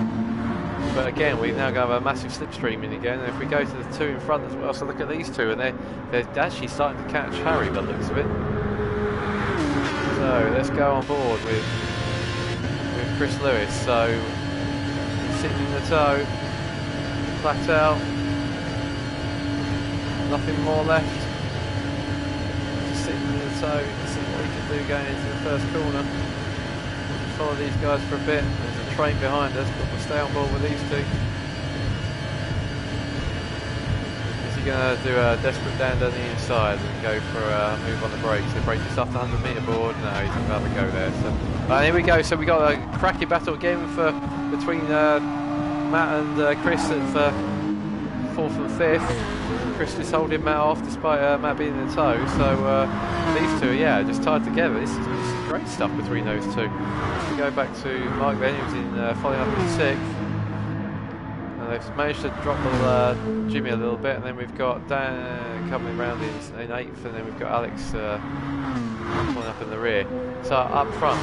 But again, we've now got a massive slipstream in again. And if we go to the two in front as well, so look at these two, and they're they're actually starting to catch Harry by the looks of it. So let's go on board with, with Chris Lewis. So sitting in the toe, flat out, nothing more left. Just sitting in the so see what we can do going into the first corner. We'll follow these guys for a bit. There's a train behind us, but we'll stay on board with these two. Is he going to do a desperate down down the inside and go for a move on the brakes? The brakes just off the one hundred metre board. No, he's about to go there. So uh, here we go. So we got a cracking battle again for between uh, Matt and uh, Chris at uh, fourth and fifth. Chris is holding Matt off despite uh, Matt being in tow, so uh, these two, yeah, just tied together. This is, this is great stuff between those two. We go back to Mike then, who was in uh, following up in sixth. And they've managed to drop uh, Jimmy a little bit, and then we've got Dan coming around in, in eighth, and then we've got Alex uh, pulling up in the rear. So up front,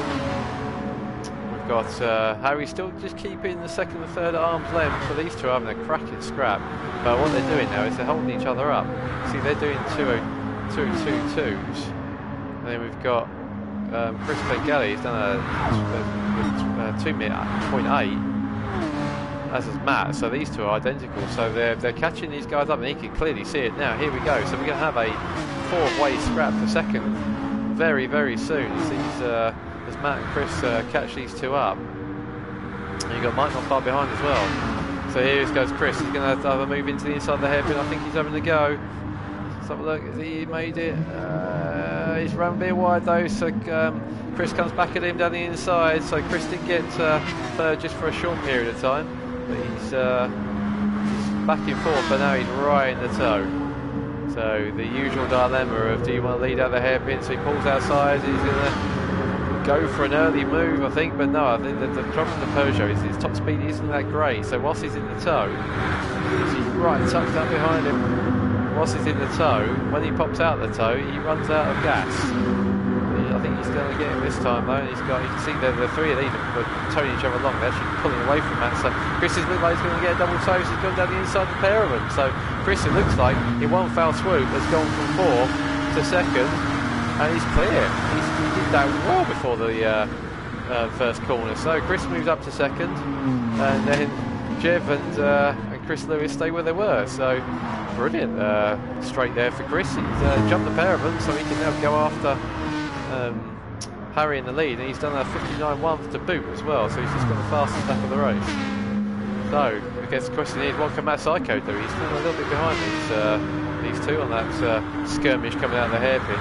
we've got uh, Harry still just keeping the second and third at arm's length, so these two are having a cracking scrap. But what they're doing now is they're holding each other up. See, they're doing two two two twos. And then we've got um, Chris Pengelly, he's done a, a, a two minute point eight, as is Matt. So these two are identical. So they're, they're catching these guys up, and you can clearly see it now. Here we go. So we're going to have a four-way scrap for second very, very soon as, these, uh, as Matt and Chris uh, catch these two up. And you've got Mike not far behind as well. So here goes Chris, he's going to have a move into the inside of the hairpin. I think he's having a go. Let's have a look, has he made it? Uh, he's run a bit wide though, so um, Chris comes back at him down the inside. So Chris did get uh, third just for a short period of time, but he's, uh, he's back and forth, but now he's right in the toe. So the usual dilemma of do you want to lead out the hairpin, so he pulls outside, he's going to go for an early move, I think, but no, I think that the problem with the Peugeot is his top speed isn't that great. So whilst he's in the tow, he's right tucked up behind him. Whilst he's in the tow, when he pops out the tow, he runs out of gas. I think he's going to get him this time though. He's got, you can see that the three of these are towing each other along. They're actually pulling away from that. So Chris is looking like he's going to get a double tow. So he's gone down the inside of the pair of them. So Chris, it looks like in one foul swoop has gone from fourth to second. And he's clear. He's, he did that well before the uh, uh, first corner. So Chris moves up to second, and then Jev and, uh, and Chris Lewis stay where they were. So brilliant uh, straight there for Chris. He's uh, jumped the pair of them, so he can now go after um, Harry in the lead. And he's done a fifty-nine one to boot as well, so he's just got the fastest lap of the race. So I guess the question is, what can Matt Sykes do? He's still a little bit behind these, uh, these two on that uh, skirmish coming out of the hairpin.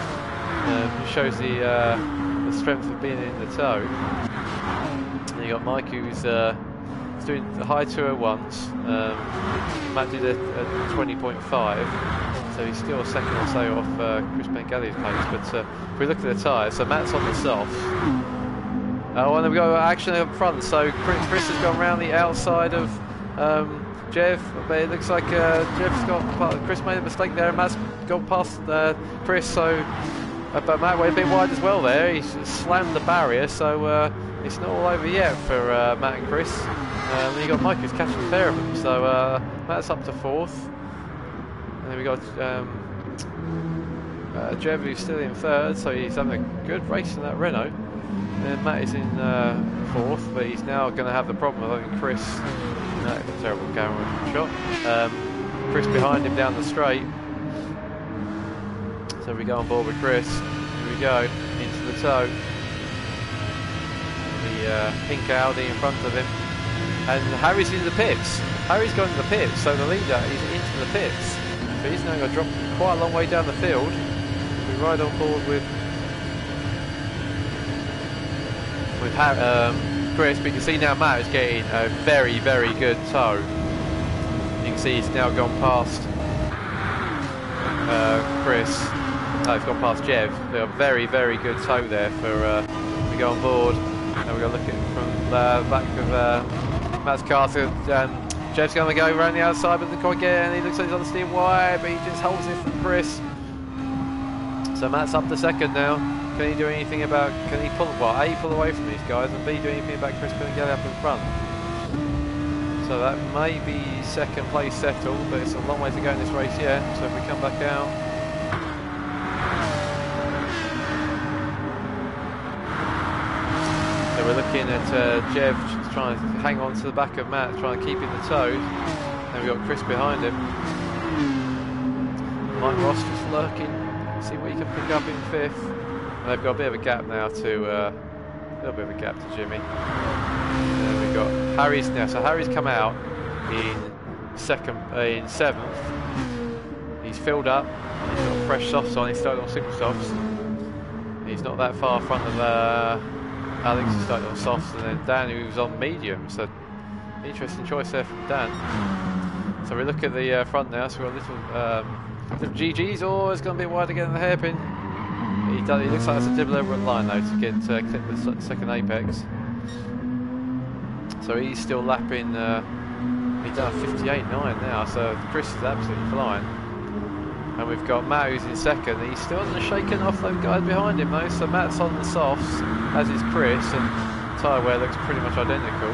Um, shows the, uh, the strength of being in the tow. And you got Mike who's uh, doing the high two at once. Um, Matt did a, a twenty point five, so he's still a second or so off uh, Chris Pengelly's pace. But uh, if we look at the tyres, so Matt's on the soft. Oh, and then we've got action up front. So Chris, Chris has gone round the outside of um, Jeff, but it looks like uh, Jeff's got Chris made a mistake there, and Matt's gone past uh, Chris. So. Uh, but Matt went a bit wide as well there, he slammed the barrier, so uh, it's not all over yet for uh, Matt and Chris. Um, and you got Mike who's catching the pair of them, so uh, Matt's up to fourth. And then we got um, uh, Jev who's still in third, so he's having a good race in that Renault. And then Matt is in uh, fourth, but he's now going to have the problem of having Chris, no, terrible camera shot, um, Chris behind him down the straight. So we go on board with Chris. Here we go into the tow. The uh, pink Audi in front of him, and Harry's in the pits. Harry's gone to the pits, so the leader is into the pits. But he's now going to drop quite a long way down the field. We ride on board with with Harry, um, Chris. We can see now Matt is getting a very, very good tow. You can see he's now gone past uh, Chris. I've gone past Jev. They're a very, very good tow there for uh, we go on board. And we're going to look at it from the uh, back of uh, Matt's car. So, um, Jev's going to go around the outside, but the quite again. He looks like he's on the steering wire, but he just holds it for Chris. So Matt's up to second now. Can he do anything about? Can he pull? Well, A, pull away from these guys, and B, do anything about Chris Pengelly up in front? So that may be second place settled, but it's a long way to go in this race yet. So if we come back out. So we're looking at uh, Jev trying to hang on to the back of Matt, trying to keep him the toes. And we've got Chris behind him. Mike Ross just lurking, see what he can pick up in fifth. And they've got a bit of a gap now to, uh, a little bit of a gap to Jimmy. And then we've got Harry's now. So Harry's come out in second, uh, in seventh. He's filled up. He's got fresh softs on. He's started on single softs. He's not that far front of uh, Alex. He's started on softs, and then Dan, who was on medium. So interesting choice there from Dan. So we look at the uh, front now. So we've got a little. Um, The G G's, oh, it's going to be wide again in the hairpin. He, does, he looks like there's a dibble over a line though to get uh, clip the second apex. So he's still lapping, uh, he's done fifty-eight point nine now, so Chris is absolutely flying. And we've got Matt, who's in second. He still hasn't shaken off those guys behind him though, so Matt's on the softs, as is Chris, and tyre wear looks pretty much identical.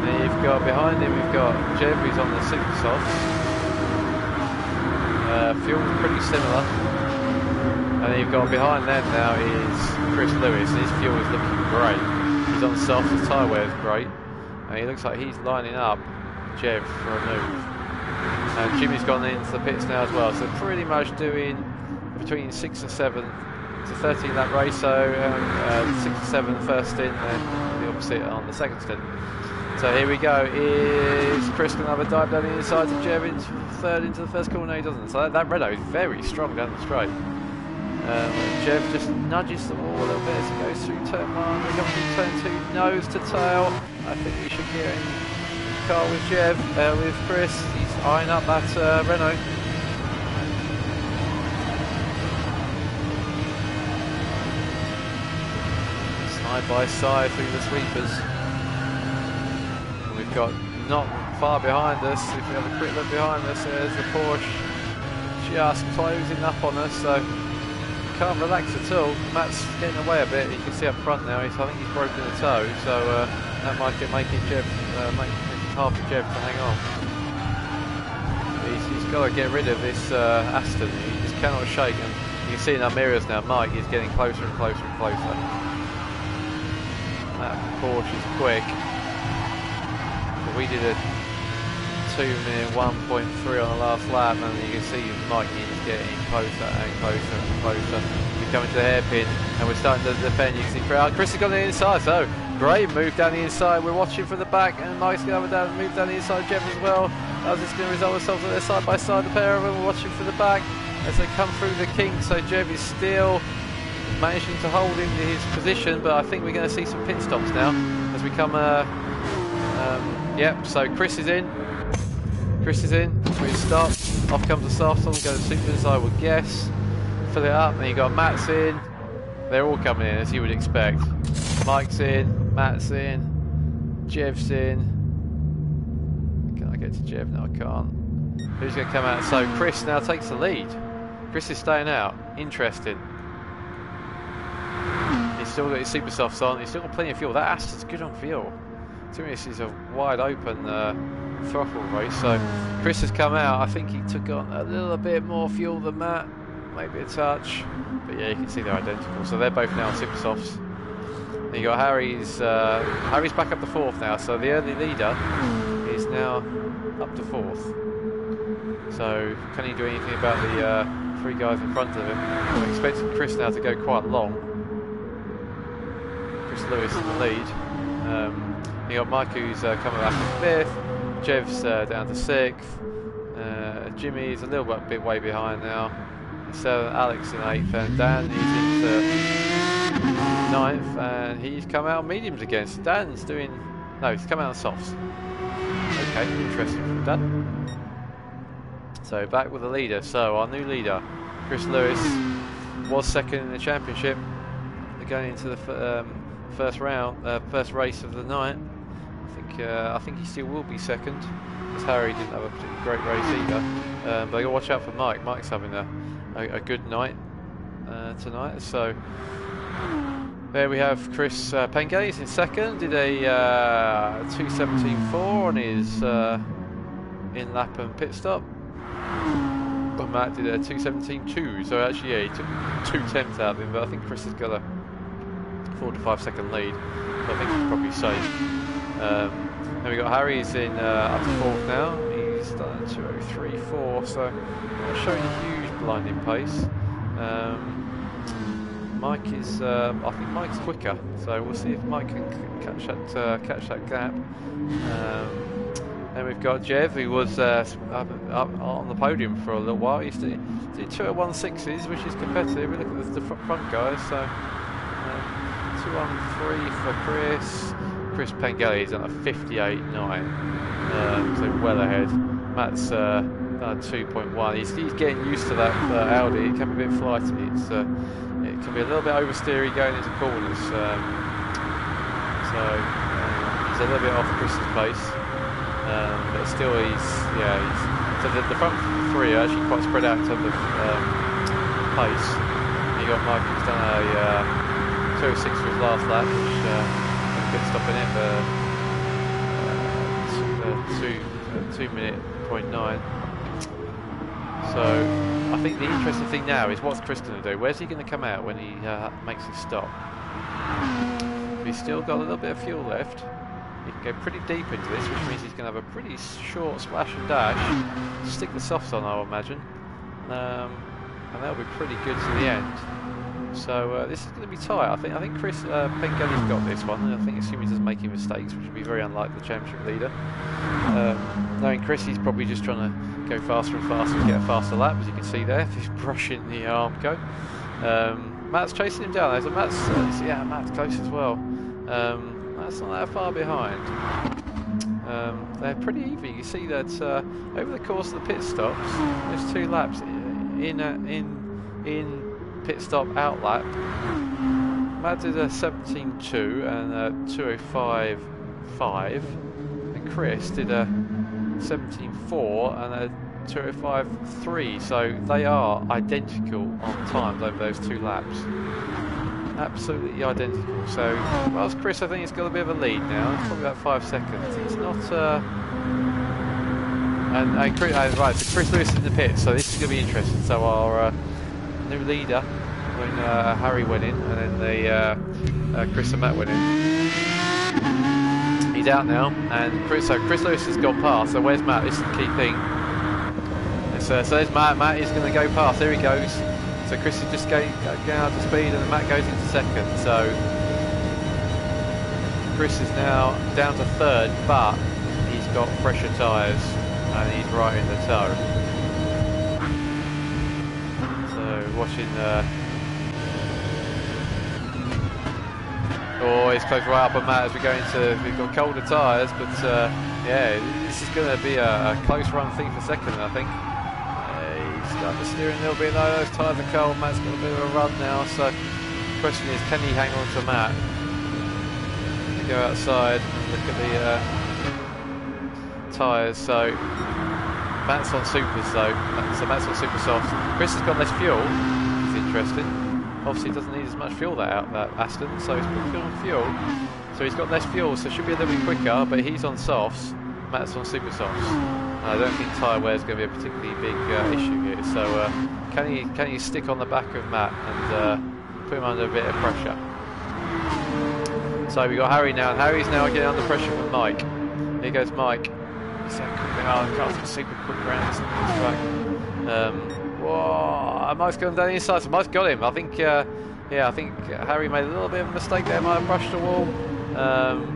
And then you've got behind him, we've got Jeff, who's on the six softs. Uh, fuel pretty similar, and then you've got behind them now is Chris Lewis, and his fuel is looking great. He's on soft, the tyre wear is great, and he looks like he's lining up Jev for a move. And Jimmy's gone into the pits now as well, so pretty much doing between six and seven. It's a thirteen lap race, so um, uh, six and seven first stint, and the opposite on the second stint. So here we go, is Chris going to have a dive down the inside to Jev into third into the first corner? No, he doesn't. So that, that Renault is very strong down the straight. Um, Jev just nudges the wall a little bit as he goes through turn one. They come through turn two, nose to tail. I think we should get in the car with Jev, uh, with Chris. He's eyeing up that uh, Renault. Side by side through the sweepers. We've got not far behind us, if we have a quick look behind us, there's the Porsche just closing up on us, so can't relax at all. Matt's getting away a bit, you can see up front now, he's, I think he's broken the toe, so uh, that might get making Jev, uh, make half of Jev to hang on. He's, he's got to get rid of this uh, Aston, he just cannot shake him. You can see in our mirrors now, Mike is getting closer and closer and closer. That Porsche is quick. We did a two minute one point three on the last lap, and you can see Mike is getting closer and closer and closer. We're coming to the hairpin, and we're starting to defend. You can see crowd. Chris has got the inside, so great move down the inside. We're watching from the back, and Mike's going to have a down, move down the inside. Jeff as well. How's this going to result itself that they're side by side? The pair of them, we're watching from the back as they come through the kink. So Jeff is still managing to hold in his position, but I think we're going to see some pit stops now as we come. Uh, um, Yep, so Chris is in. Chris is in. We stop. Off comes the soft on, go to supers, I would guess. Fill it up, then you got Matt's in. They're all coming in as you would expect. Mike's in, Matt's in, Jev's in. Can I get to Jev? No, I can't. Who's gonna come out? So Chris now takes the lead. Chris is staying out. Interesting. He's still got his super softs on, he's still got plenty of fuel. That Aston's good on fuel. To me, this is a wide open uh, throttle race. So Chris has come out. I think he took on a little bit more fuel than Matt, maybe a touch. But yeah, you can see they're identical. So they're both now super softs. And you got Harry's. Uh, Harry's back up to fourth now. So the early leader is now up to fourth. So can he do anything about the uh, three guys in front of him? I'm expecting Chris now to go quite long. Chris Lewis in the lead. Um, You got Mike, who's uh, coming back to fifth. Jev's uh, down to sixth. Uh, Jimmy's a little bit, bit way behind now. So Alex in eighth, and Dan he's into ninth, and he's come out on mediums again. So Dan's doing no, he's come out on softs. Okay, interesting from Dan. So back with the leader. So our new leader, Chris Lewis, was second in the championship. They're going into the um, first round, uh, first race of the night. I think uh, I think he still will be second, because Harry didn't have a particularly great race either. Uh, but I got to watch out for Mike. Mike's having a, a, a good night uh, tonight. So there we have Chris uh, Pengelly. He's in second. Did a uh, two seventeen four on his uh, in lap and pit stop. But Matt did a two seventeen two. So actually, yeah, he took two tenths out of him. But I think Chris has got a four to five second lead, so I think he's probably safe. Um, and we got Harry's in uh, up to fourth now. He's done two oh three four, so not showing a huge blinding pace. Um, Mike is, uh, I think Mike's quicker, so we'll see if Mike can c catch that uh, catch that gap. Um, Then we've got Jev, who was uh, up, up on the podium for a little while. He did two at one sixties, which is competitive. We look at the front guys, so uh, two on three for Chris. Chris Pengelly is on a fifty-eight point nine, uh, so well ahead. Matt's uh, two point one. He's, he's getting used to that uh, Audi. It can be a bit flighty. It's, uh, it can be a little bit oversteery going into corners. Um, so uh, he's a little bit off Chris's pace. Um, but still, he's yeah. He's, so the, the front three are actually quite spread out in terms of um, pace. You got Mike who's done a uh, two oh six for his last lap, which uh, could stop in it for uh, two, uh, two minute point nine. So I think the interesting thing now is what's Chris going to do? Where's he going to come out when he uh, makes his stop? He's still got a little bit of fuel left. He can go pretty deep into this, which means he's going to have a pretty short splash and dash. Stick the softs on, I would imagine, um, and that'll be pretty good to the end. So uh, this is going to be tight. I think. I think Chris uh, Pengelly's got this one. I think, assuming he doesn't make any mistakes, which would be very unlike the championship leader. Um, knowing Chris, he's probably just trying to go faster and faster and get a faster lap, as you can see there. He's brushing the Armco. Um, Matt's chasing him down. So Matt's uh, yeah, Matt's close as well. Um, That's not that far behind. Um, they're pretty even. You see that uh, over the course of the pit stops, there's two laps in uh, in in pit stop out lap. Matt did a seventeen two and a two oh five five, and Chris did a seventeen four and a two oh five three. So they are identical on times over those two laps. Absolutely identical. So, whilst Chris, I think, has got a bit of a lead now. It's probably about five seconds. It's not. Uh, and, and Chris, uh, right, so Chris Lewis in the pit. So this is going to be interesting. So our uh, new leader, when uh, Harry went in, and then the uh, uh, Chris and Matt went in. He's out now, and Chris. So Chris Lewis has got past. So where's Matt? This is the key thing. And so, so there's Matt. Matt is going to go past. There he goes. So Chris is just going out to speed, and Matt goes into second. So Chris is now down to third, but he's got fresher tyres and he's right in the tow. So watching the. Oh, he's close right up on Matt as we go into. We've got colder tyres, but uh, yeah, this is going to be a, a close run thing for second, I think. The steering a little bit low, those tyres are cold. Matt's got a bit of a run now, so the question is, can he hang on to Matt? They go outside and look at the uh, tyres. So Matt's on supers though, so Matt's on super softs. Chris has got less fuel, it's interesting. Obviously, he doesn't need as much fuel that out that Aston, so he's put fuel on fuel. So he's got less fuel, so should be a little bit quicker. But he's on softs, Matt's on super softs. I don't think tyre wear is going to be a particularly big uh, issue here, so uh, can you can you stick on the back of Matt and uh, put him under a bit of pressure? So we've got Harry now, and Harry's now getting under pressure from Mike. Here goes Mike. So oh, the car's been super quick around this track. Um, whoa, Mike's gone down the inside, so Mike's got him. I think, uh, yeah, I think Harry made a little bit of a mistake there, might have brushed the wall. Um,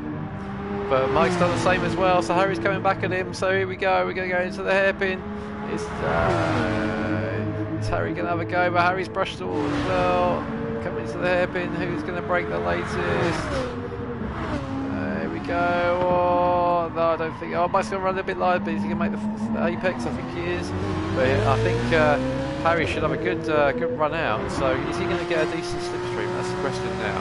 But Mike's done the same as well, so Harry's coming back at him. So here we go, we're going to go into the hairpin. Is, uh, is Harry going to have a go? But Harry's brushed the wall as well. Coming into the hairpin, who's going to break the latest? Uh, here we go. Oh, no, I don't think. Oh, Mike's going to run a bit light, but he's going to make the, the apex, I think he is. But I think uh, Harry should have a good, uh, good run out. So is he going to get a decent slipstream? That's the question now.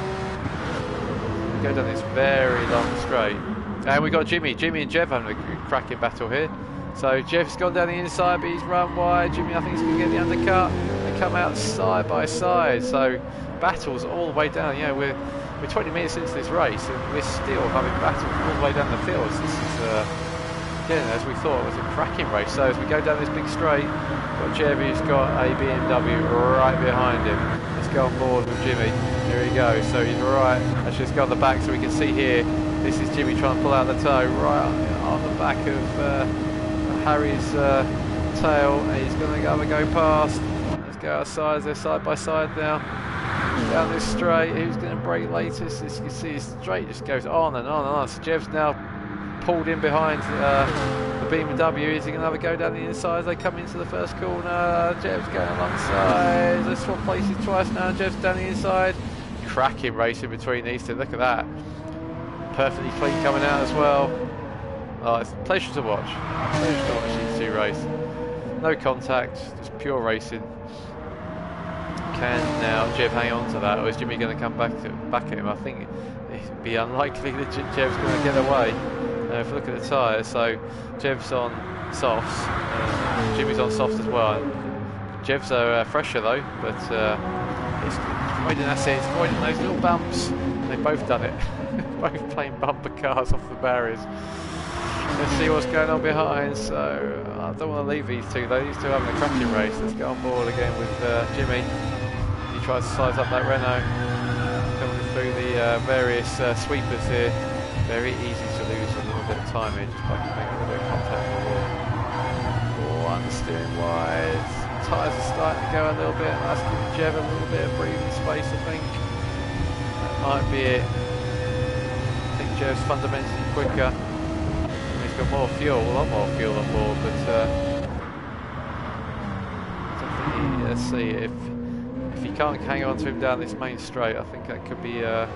Go down this very long straight. And we've got Jimmy. Jimmy and Jev having a cracking battle here. So Jev's gone down the inside, but he's run wide. Jimmy, I think he's going to get the undercut and come out side by side. So battles all the way down. You know, we're, we're twenty minutes into this race, and we're still having battles all the way down the field. This is, uh, again, as we thought, it was a cracking race. So as we go down this big straight, got Jev, who's got a B M W right behind him. Let's go on board with Jimmy. Here he goes. So he's right. Let's just go on the back so we can see here. This is Jimmy trying to pull out the toe right on the back of uh, Harry's uh, tail, and he's going to have a go past. Let's go outside. They're side by side now. Down this straight. Who's going to brake latest? As you can see, his straight just goes on and on and on. So Jev's now pulled in behind uh, the B M W. Is he going to have a go down the inside? They come into the first corner. Jev's going alongside. They swap places twice now. Jev's down the inside. Cracking racing between these two. Look at that. Perfectly clean coming out as well. Oh, it's a pleasure to watch. Pleasure to watch these two race. No contact, just pure racing. Can now Jev hang on to that, or is Jimmy going to come back to, back at him? I think it'd be unlikely that Jev's going to get away. Uh, if you look at the tyres, so Jev's on softs, uh, Jimmy's on softs as well. Jev's are uh, fresher though, but uh, it's avoiding that, it's avoiding those little bumps. They've both done it, both playing bumper cars off the barriers. Let's see what's going on behind. So I don't want to leave these two though. These two are having a cracking race. Let's get on board again with uh, Jimmy. He tries to size up that Renault, coming through the uh, various uh, sweepers here. Very easy to lose a little bit of timing, just by making a little contact with the wall. Oh, understeering wide. Tyres are starting to go a little bit. That's giving Jev a little bit of breathing space, I think. That might be it. I think Jev's fundamentally quicker. More fuel, a lot more fuel on board, but uh, I think he, let's see if if he can't hang on to him down this main straight. I think that could be uh,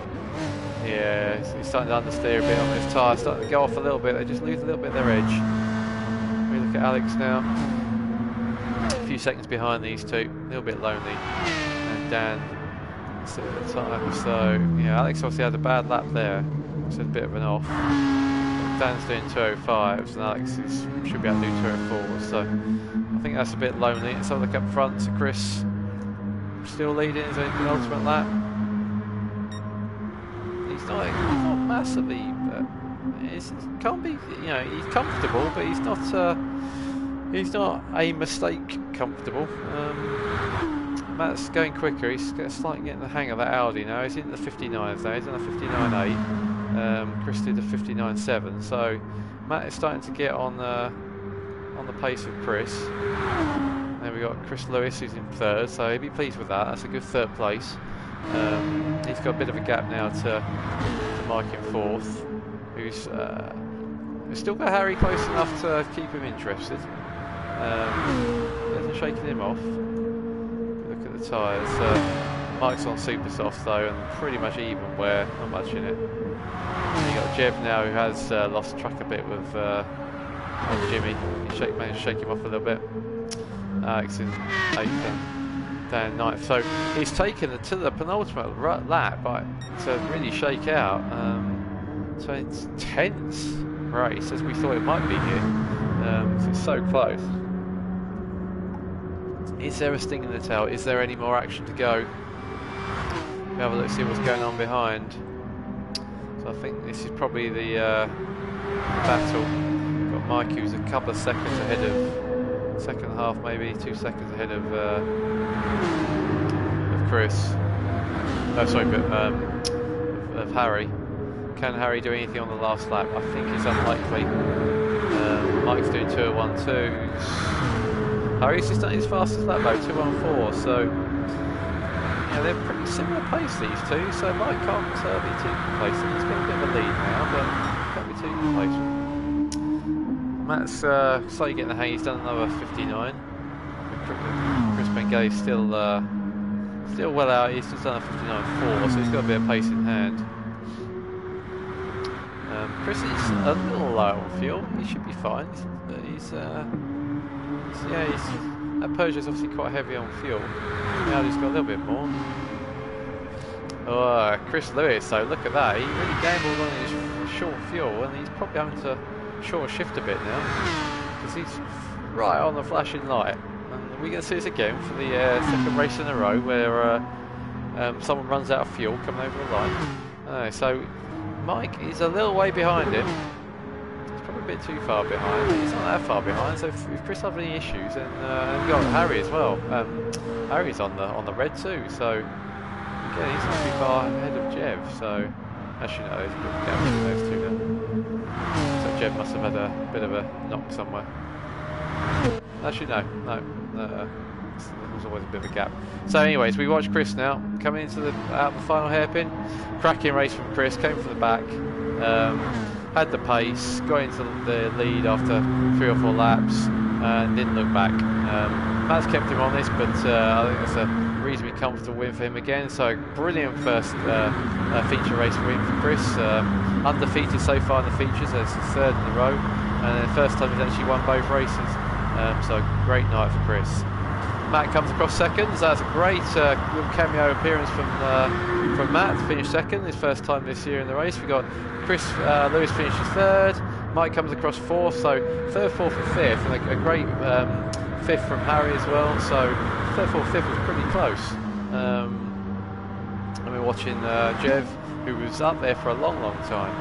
yeah, he's starting to understeer a bit on his tyre, starting to go off a little bit. They just lose a little bit of their edge. We look at Alex now, a few seconds behind these two, a little bit lonely, and Dan still at the time. So yeah, Alex obviously had a bad lap there, so a bit of an off. Dan's doing two oh fives and Alex is, should be able to do two oh fours, so I think that's a bit lonely. Let's have a look up front. So Chris still leading his ultimate lap. He's not, he's not massively, but it's, it can't be, you know, he's comfortable, but he's not uh, he's not a mistake comfortable. Um, Matt's going quicker. He's slightly getting the hang of that Audi now. He's in the fifty-nines now. He's in the fifty-nine eight. Um, Chris did a fifty-nine seven, so Matt is starting to get on the on the pace of Chris. And then we got Chris Lewis, who's in third, so he'd be pleased with that. That's a good third place. Um, he's got a bit of a gap now to, to Mike in fourth, who's uh, still got Harry close enough to keep him interested. Um, hasn't shaken him off. Look at the tyres. Uh, Mike's on super soft though, and pretty much even wear, not much in it. You got Jev now, who has uh, lost track a bit with uh, Jimmy. He shake, managed to shake him off a little bit. Alex in eighth and Dan ninth. So he's taken it to the penultimate lap by, to really shake out. Um, so it's tense race as we thought it might be here. Um, so it's so close. Is there a sting in the tail? Is there any more action to go? We have a look, see what's going on behind. I think this is probably the uh, battle. We've got Mike, who's a couple of seconds ahead of, second half maybe, two seconds ahead of uh, of Chris. Oh, sorry, but um, of, of Harry. Can Harry do anything on the last lap? I think it's unlikely. Um, Mike's doing two one two. Harry's just done his fastest lap though, two one four. So. Yeah, they're pretty similar pace, these two, so Mike can't uh, be too complacent. He's got a bit of a lead now, but can't be too complacent. Matt's uh, slowly getting the hang. He's done another fifty-nine. Chris Pengelly's still uh, still well out. He's just done a fifty-nine four, so he's got a bit of pace in hand. Um, Chris is a little low on fuel. He should be fine, but he's uh, so yeah, he's. That Peugeot's obviously quite heavy on fuel. Now he's got a little bit more. Oh, Chris Lewis, so look at that. He really gambled on his short fuel, and he's probably having to short shift a bit now, because he's right on the flashing light. And we're going to see this again for the uh, second race in a row, where uh, um, someone runs out of fuel coming over the line. Uh, so Mike is a little way behind him. Bit too far behind. He's not that far behind. So if, if Chris has any issues, and uh, we've got Harry as well. Um, Harry's on the on the red too. So again, he's not too far ahead of Jev. So actually, no, he's got down to those two now. So Jev must have had a bit of a knock somewhere. Actually, no, no. Uh, It's, there's always a bit of a gap. So anyways, we watch Chris now coming into the out the final hairpin. Cracking race from Chris, came from the back, um, had the pace, got into the lead after three or four laps, uh, and didn't look back. Um, Matt's kept him on this, but uh, I think that's a reasonably comfortable win for him again. So brilliant first uh, uh, feature race win for Chris. Um, undefeated so far in the features, that's the third in a row, and then the first time he's actually won both races. Um, so great night for Chris. Matt comes across second. So that's a great uh, little cameo appearance from uh, from Matt to finish second, his first time this year in the race. We got Chris uh, Lewis finishes third. Mike comes across fourth. So third, fourth, and fifth, and a, a great um, fifth from Harry as well. So third, fourth, fifth was pretty close. Um, and we're watching uh, Jev, who was up there for a long, long time.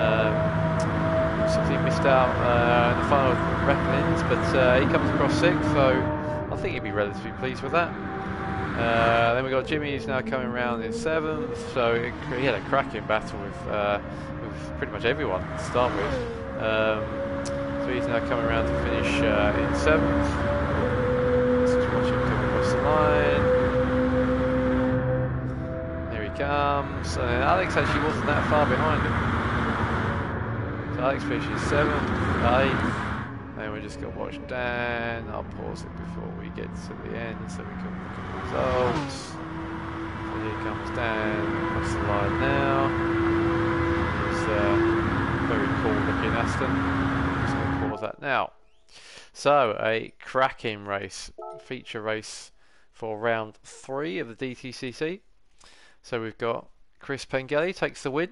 Um, He missed out uh, in the final reckonings, but uh, he comes across sixth, so I think he'd be relatively pleased with that. Uh, then we got Jimmy, who's now coming round in seventh, so it, he had a cracking battle with, uh, with pretty much everyone to start with. Um, so he's now coming around to finish uh, in seventh. Let's just watch him come across the line. There he comes, and Alex actually wasn't that far behind him. Alex finishes seventh, eighth, and we're just going to watch Dan. I'll pause it before we get to the end so we can look at the results. So here comes Dan across the line now. It's a very cool looking Aston. I'm just going to pause that now. So, a cracking race, feature race for round three of the D T C C. So, we've got Chris Pengelly takes the win.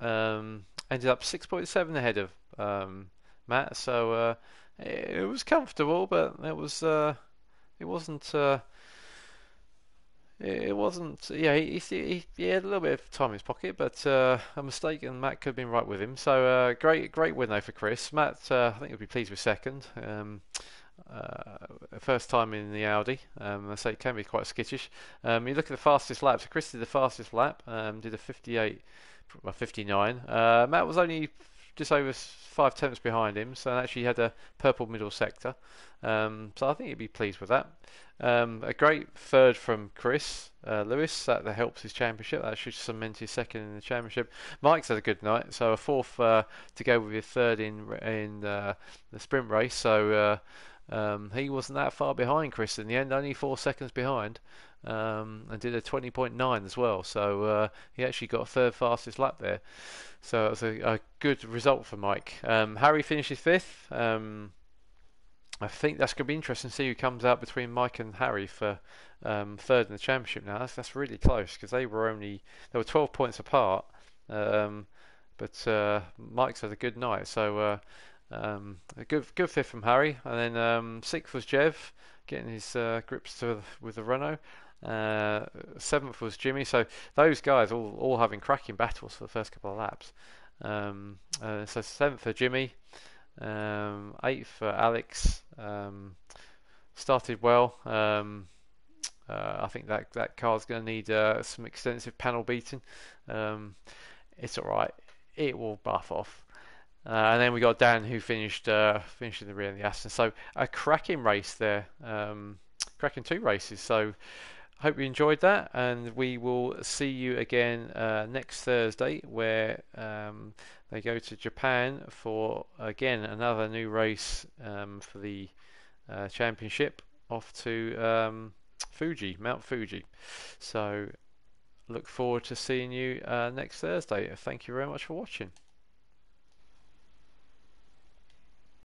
Um, Ended up six point seven ahead of um, Matt, so uh, it, it was comfortable, but it was uh, it wasn't uh, it wasn't yeah he, he, he had a little bit of time in his pocket, but uh, a mistake and Matt could have been right with him. So uh, great great win though for Chris. Matt uh, I think he'll be pleased with second. Um, Uh, first time in the Audi, um, I say it can be quite skittish. Um, you look at the fastest lap. So Chris did the fastest lap, um, did a fifty-eight, well fifty-nine. Uh, Matt was only just over five tenths behind him, so actually had a purple middle sector. Um, so I think he'd be pleased with that. Um, a great third from Chris uh, Lewis. That, that helps his championship. That should cement his second in the championship. Mike's had a good night, so a fourth uh, to go with his third in in uh, the sprint race. So. Uh, Um, he wasn't that far behind Chris in the end, only four seconds behind, um, and did a twenty point nine as well, so uh, he actually got third fastest lap there, so it was a, a good result for Mike. um, Harry finishes fifth. um, I think that's going to be interesting to see who comes out between Mike and Harry for um, third in the championship now. That's, that's really close, because they were only they were twelve points apart, um, but uh, Mike's had a good night, so uh, Um, a good good fifth from Harry, and then um, sixth was Jev getting his uh, grips to the, with the Renault. Uh, seventh was Jimmy. So those guys all all having cracking battles for the first couple of laps. Um, uh, so seventh for Jimmy, um, eighth for Alex. Um, started well. Um, uh, I think that that car's going to need uh, some extensive panel beating. Um, it's all right. It will buff off. Uh, and then we got Dan, who finished uh, finished in the rear of the Aston. So a cracking race there, um, cracking two races. So hope you enjoyed that, and we will see you again uh, next Thursday, where um, they go to Japan for again another new race um, for the uh, championship. Off to um, Fuji, Mount Fuji. So look forward to seeing you uh, next Thursday. Thank you very much for watching.